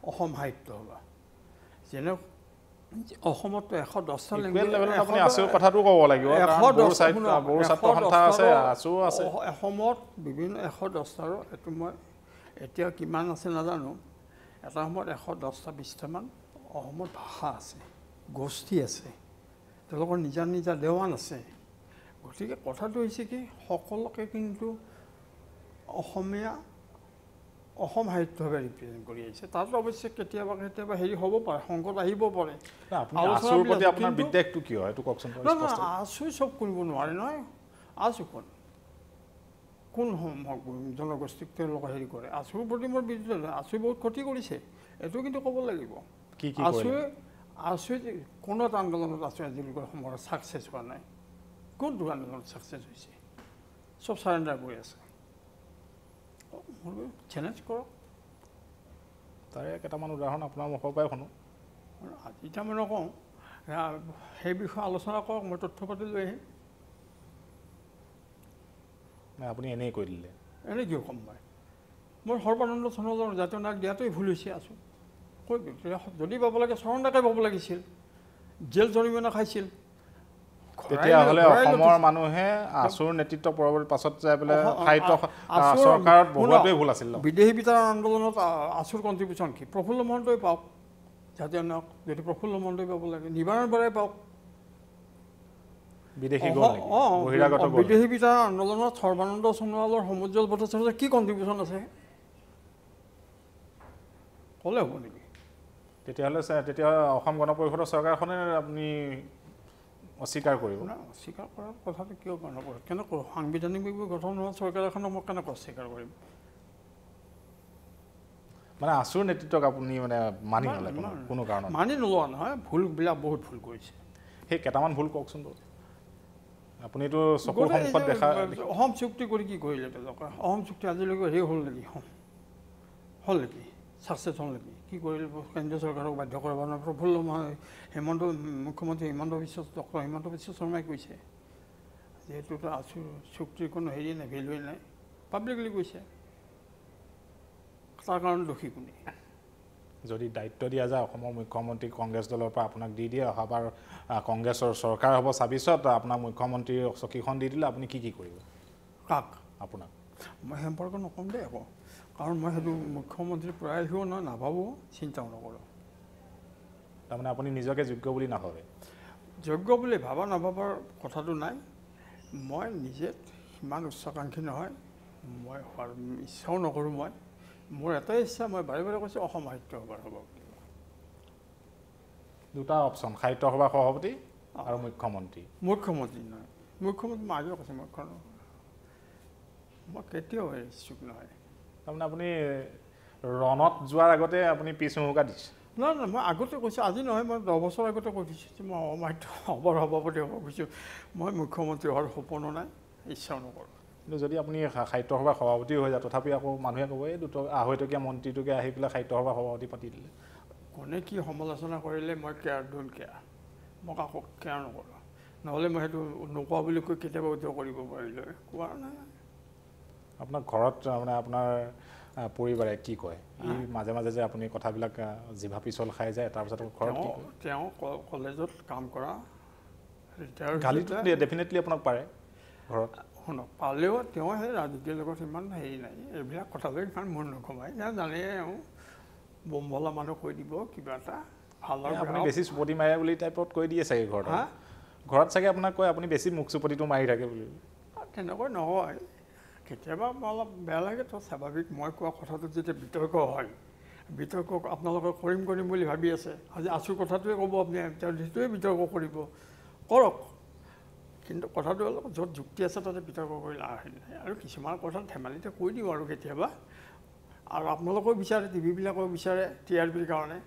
অসম সাহিত্য সভা। যেনে অসমত এশ দহটা অসমত বিভিন্ন এশ দহটাৰো এইটো মই এতিয়া কিমান আছে নাজানো, এটা সময়ত এশ দহটা বিশটামান অসমত ভাষা আছে, গোষ্ঠী আছে, তেওঁলোকৰ নিজা নিজা দেৱান আছে। গতিকে কথাটো হৈছে কি, সকলোকে কিন্তু অসমীয়া অসম সাহিত্যভাৱে ৰিপ্ৰেজেণ্ট কৰি আহিছে। তাত অৱশ্যে কেতিয়াবা কেতিয়াবা হেৰি হ'ব পাৰে, সংকট আহিব পাৰে। আচু চব কৰিব নোৱাৰে নহয়। আচু কোন কোন জনগোষ্ঠীক তেওঁলোকে হেৰি কৰে? আচুৰ প্ৰতি মোৰ বিদ্ৰোহ নহয়, আচুৱে বহুত ক্ষতি কৰিছে, এইটো কিন্তু ক'ব লাগিব। আচুৱে আচুৱে কোনো এটা আন্দোলনত আচুৱে আজিলৈকে সময়ত ছাকচেছ হোৱা নাই। কোনটো আন্দোলনত ছাকচেছ হৈছে? চব চাৰেণ্ডাৰ কৰি আছে। চেলেঞ্জ কৰক। তাৰে কেইটামান উদাহৰণ আপোনাৰ মুখৰ পৰাই শুনো। আজি তাৰমানে নকওঁ, সেই বিষয়ে আলোচনা কৰক, মই তথ্য পাতি লৈ আহিম। আপুনি এনেই কৈ দিলে, এনেই কিয় ক'ম মই? মই সৰ্বানন্দ সোণোৱালৰ জাতীয় নায়ক দিয়াটোৱে ভুল হৈছে। আছোঁ কৈ যদি পাব লাগে চৰণ দাকে পাব লাগিছিল, জেল জৰিমনা খাইছিল। তেতিয়াহ'লে অসমৰ মানুহে আচুৰ নেতৃত্ব পৰৱৰ্তী পাছত যাই পেলাই সাহিত্য চৰকাৰত বহুৱাটোৱে ভুল আছিল। বিদেশী বিতৰণ আন্দোলনত আচুৰ কণ্ট্ৰিবিউশ্যন কি? প্ৰফুল্ল মহন্তই পাওক জাতীয় নায়ক, যদি প্ৰফুল্ল মহন্তই পাব লাগে, নিবাৰণ বৰাই পাওক। বিদেশী বিদেশী বিতৰণ আন্দোলনত সৰ্বানন্দ সোণোৱালৰ সমুজ্জ্বল ভট্টাচাৰ্যৰ কি কণ্ট্ৰিবিউশ্যন আছে? ক'লে হ'ব নেকি? তেতিয়াহ'লে তেতিয়া অসম গণ পৰিষদৰ চৰকাৰখনে আপুনি অস্বীকাৰ কৰিব? অস্বীকাৰ কৰাৰ কথাটো কিয় নকৰোঁ? কেনেকৈ সাংবিধানিকভাৱে গঠন হোৱা চৰকাৰ এখনক মই কেনেকৈ অস্বীকাৰ কৰিম? মানে আচুৰ নেতৃত্বক আপুনি মানে মানি নলয় কোনো কাৰণত? মানি নোলোৱা নহয়, ভুলবিলাক বহুত ভুল কৰিছে। সেই কেইটামান ভুল কওকচোন আপুনিতো চকুৰ সন্মুখত দেখা। অসম চুক্তি কৰি কি কৰিলে তেওঁলোকে? অসম চুক্তি আজিলৈকে হেৰি হ'ল নেকি? হ'ল নেকি? ছাকচেছ হ'ল নেকি? কি কৰিলে? কেন্দ্ৰীয় চৰকাৰক বাধ্য কৰাব নোৱাৰে। প্ৰফুল্ল মহন্ত হিমন্ত মুখ্যমন্ত্ৰী হিমন্ত বিশ্ব ডক্টৰ হিমন্ত বিশ্ব শৰ্মাই কৈছে যিহেতু আচু চুক্তিৰ কোনো হেৰি নাই, ভেলুৱে নাই, পাব্লিকলি কৈছে। তাৰ কাৰণে দোষী কোনে? যদি দায়িত্ব দিয়া যায় অসমৰ মুখ্যমন্ত্ৰী কংগ্ৰেছ দলৰ পৰা আপোনাক দি দিয়ে, অহাবাৰ কংগ্ৰেছৰ চৰকাৰ হ'ব ছাব্বিছত, আপোনাক মুখ্যমন্ত্ৰীৰ চকীখন দি দিলে আপুনি কি কি কৰিব? কাক? আপোনাক মই সম্পৰ্ক নকম দেই আকৌ, কাৰণ মই সেইটো মুখ্যমন্ত্ৰী প্ৰায় আহিও নহয়, নাভাবোঁ, চিন্তাও নকৰোঁ। তাৰমানে আপুনি নিজকে যোগ্য বুলি নাভাবে? যোগ্য বুলি ভাবা নাভাবাৰ কথাটো নাই, মই নিজে ইমান উচ্চাকাংক্ষী নহয়, মই হোৱাৰ ইচ্ছাও নকৰোঁ। মই মোৰ এটাই ইচ্ছা, মই বাৰে বাৰে কৈছোঁ, অসম সাহিত্য সভাৰ হ'ব। দুটা অপশ্যন, সাহিত্য সভাৰ সভাপতি আৰু মুখ্যমন্ত্ৰী। মুখ্যমন্ত্ৰী নহয়, মুখ্যমন্ত্ৰী মই আগেও কৈছোঁ, মুখ্য মই কেতিয়াও ইচ্ছুক নহয়। তাৰমানে আপুনি ৰণত যোৱাৰ আগতে আপুনি পিছ হুহুকা দিছে? নহয় নহয়, মই আগতে কৈছোঁ, আজি নহয়, মই দহ বছৰ আগতে কৈ দিছোঁ যে মই অমাত্য সভাৰ সভাপতি হ'ব গৈছোঁ, মই মুখ্যমন্ত্ৰী হোৱাৰ সপোনো নাই, ইচ্ছাও নকৰোঁ। কিন্তু যদি আপুনি সাহিত্য সভাৰ সভাপতি হৈ যায়, তথাপি আকৌ মানুহে ক'ব এই দুটা আঢ়ৈটকীয়া মন্ত্ৰীটোকে আহি পেলাই সাহিত্য সভাৰ সভাপতি পাতি দিলে। কোনে কি সমালোচনা কৰিলে মই কেয়াৰ ডোণ্ট কেয়াৰ, মই কাকো কেয়াৰ নকৰোঁ। নহ'লে মই সেইটো নোকোৱা বুলি কৈ কেতিয়াবা উদ্যোগ কৰিব পাৰিলোঁ, কোৱা নাই। আপোনাৰ ঘৰত তাৰমানে আপোনাৰ পৰিবাৰে কি কয়? এই মাজে মাজে যে আপুনি কথাবিলাক জিভা পিছল খাই যায়, তাৰপিছত ঘৰত তেওঁ কলেজত কাম কৰা গালিটো ডেফিনেটলি আপোনাক পাৰে ঘৰত? শুনক, পালেও তেওঁ সেই ৰাজনীতিৰ লগত ইমান হেৰি নাই, এইবিলাক কথাবিলাক ইমান মন নকমাই, জানে আৰু বম্বলা মানুহ কৈ দিব কিবা এটা ভাল আৰু বেছি চুপতি মাৰে বুলি টাইপত কৈ দিয়ে চাগে ঘৰত। ঘৰত চাগে আপোনাক কয় আপুনি বেছি মুখ চুপতিটো মাৰি থাকে বুলি? তেনেকৈ নহয় কেতিয়াবা অলপ বেয়া লাগে তো স্বাভাৱিক মই কোৱা কথাটো যেতিয়া বিতৰ্ক হয় বিতৰ্ক আপোনালোকে কৰিম কৰিম বুলি ভাবি আছে আজি আছুৰ কথাটোৱে ক'ব আপুনি তেতিয়াই বিতৰ্ক কৰিব কৰক কিন্তু কথাটো অলপ যত যুক্তি আছে তাতে বিতৰ্ক কৰি লাভ নাই আৰু কিছুমান কথা ধেমালিতে কৈ দিওঁ আৰু কেতিয়াবা আৰু আপোনালোকে বিচাৰে টিভিবিলাকো বিচাৰে টিআৰপিৰ কাৰণে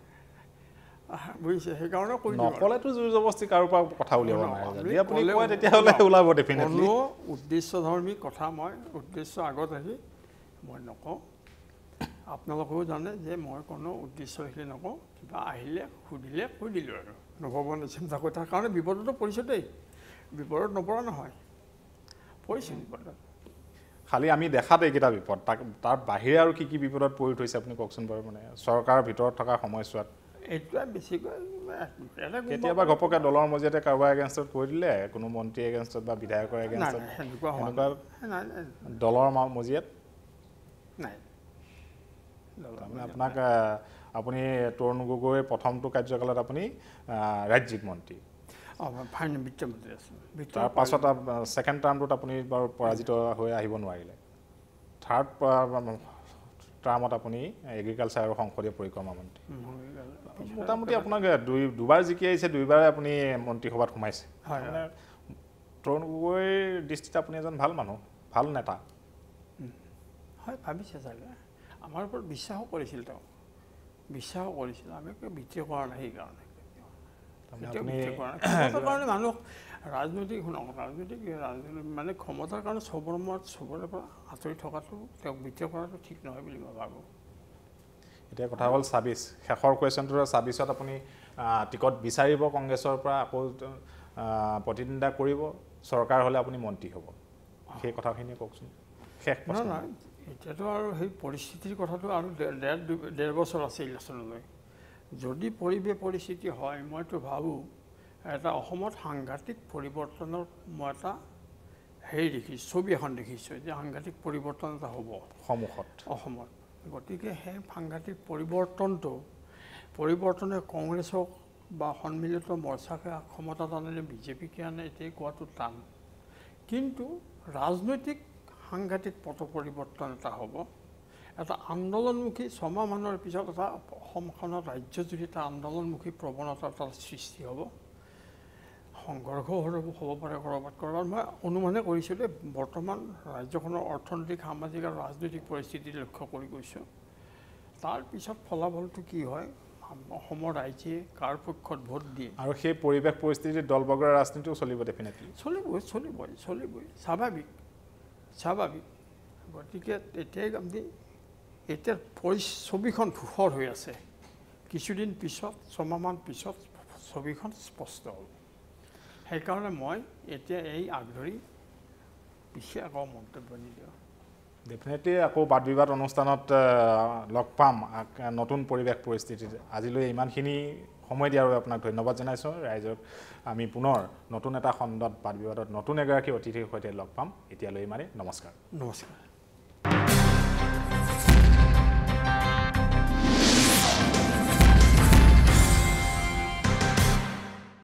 বুঝিছে সেই কাৰণে কৈ দিওঁ নকলেতো জোৰ জবস্তি কাৰোপা কথা উলিয়াব নোৱাৰে যে আপুনি কোৱা তেতিয়া হ'লে উলাব ডেফিনেটলি উদ্দেশ্য ধৰ্মী কথা মই উদ্দেশ্য আগত আহি মই নকওঁ আপোনালোকেও জানে যে মই কোনো উদ্দেশ্য হিলে নকওঁ কিবা আহিলে খুদিলে কৈ দিলোঁ আৰু নভৱন চিন্তা কথা কাৰণে বিপদটো পৰিছতেই বিপদ নপৰা নহয় পৰিছে বিপদ খালি আমি দেখাতে এইটা বিপদ তাৰ বাহিৰে আৰু কি কি বিপদত পৰিত হৈছে আপুনি কওকচোন বাৰু মানে সৰকাৰ ভিতৰত থকা সময়ছোৱাত এটা বেছিকৈ এটা কেতিয়াবা গপকা ডলৰ মজিয়াতে কাৰবা এগেইনষ্টত কৈ দিলে কোনো মন্ত্ৰী এগেইনষ্টত বা বিধায়কৰ এগেইনষ্টত না ডলৰ মজিয়াত নাই মানে আপোনাক আপুনি তৰুণ গগৈ প্ৰথমটো কাৰ্যকালত আপুনি ৰাজ্যিক মন্ত্রী Final victim of this. Passata second term to Tapuni or Parasito, where I won while. Third term of Tapuni, agriculture Hong Kong for a common. Mutamunaga, do you do as the case? Do you buy Apuni Monte Hobart Humis? Tronway district Apunis and Palmano, Palneta. I wish as I am for Bissau or Isilto. Bissau or Islamic, Bichor Hagan. ক্ষমতার কারণে মানুষ রাজনৈতিক হনক রাজনৈতিক মানে ক্ষমতার কারণে সবরমত সবরে আতৰি ঠকাটো তেক বিচাৰ কৰাটো ঠিক নহয় বুলি মই ভাবো এটা কথা হল ছাব্বিশ শেষৰ কোৱেশ্চনটো ছাব্বিশত আপুনি টিকট বিচাৰিব কংগ্ৰেছৰ পৰা আকৌ প্ৰতিনিধিত্ব কৰিব সৰকাৰ হলে আপুনি মন্ত্ৰী হ'ব সেই কথাখিনি কওকচোন শেষ প্ৰশ্ন না এটাটো আৰু সেই পৰিস্থিতিৰ কথাটো আৰু ডেৰ বছৰ আছে ইলেকশ্যনলৈ যদি পৰিবেশ পৰিস্থিতি হয় মইতো ভাবো এটা অসমত সাংঘাতিক পৰিৱৰ্তনৰ মতা হেৰি দেখি ছবি এখন দেখিছো যে সাংঘাতিক পৰিৱৰ্তন এটা হ'ব সমুখত অসমত গতিকে হে সাংঘাতিক পৰিৱৰ্তনটো পৰিৱৰ্তনে কংগ্ৰেছক বা সন্মিলিত মৰ্চাকে ক্ষমতা আনিলে বিজেপি কিয়নে এতেই কোৱাটো টান কিন্তু ৰাজনৈতিক সাংঘাতিক পট পৰিৱৰ্তন এটা হ'ব এটা আন্দোলনমুখী সমা মানৰ পিছত এটা অসমখনৰ ৰাজ্যজুৰি এটা আন্দোলনমুখী প্ৰবণতাৰ সৃষ্টি হ'ব সংঘৰ্ষ হ'ব পাৰে কৰবাত কৰবাত মই অনুমানে কৰিছোঁ যে বৰ্তমান ৰাজ্যখনৰ অৰ্থনৈতিক সামাজিক আৰু ৰাজনৈতিক পৰিস্থিতি লক্ষ্য কৰি গৈছো তাৰ পিছত ফলাফলটো কি হয় অসমৰ ৰাইজে কাৰ পক্ষত ভোট দিয়ে আৰু সেই পৰিৱেশ পৰিস্থিতিৰ দলবগৰ ৰাজনীতিও চলিব ডেফিনেটলি চলিব চলিব চলিব স্বাভাৱিক স্বাভাৱিক গতিকে এতিয়াই আমি এটা ছবিখন ফুফৰ হৈ আছে কিছুদিন পিছত ছমাহমান পিছত ছবিখন স্পষ্ট হ'ব সেই কাৰণে মই এতিয়া এই আগধৰি পিছে আকৌ মন্তব্য নিদিওঁ ডেফিনেটলি আকৌ বাদ বিবাদ অনুষ্ঠানত লগ পাম নতুন পৰিৱেশ পৰিস্থিতিত আজিলৈ ইমানখিনি সময় দিয়াৰ বাবে আপোনাক ধন্যবাদ জনাইছো ৰাইজক আমি পুনৰ নতুন এটা খণ্ডত বাদ বিবাদত নতুন এগৰাকী অতিথিৰ সৈতে লগ পাম এতিয়ালৈ ইমানেই নমস্কাৰ নমস্কাৰ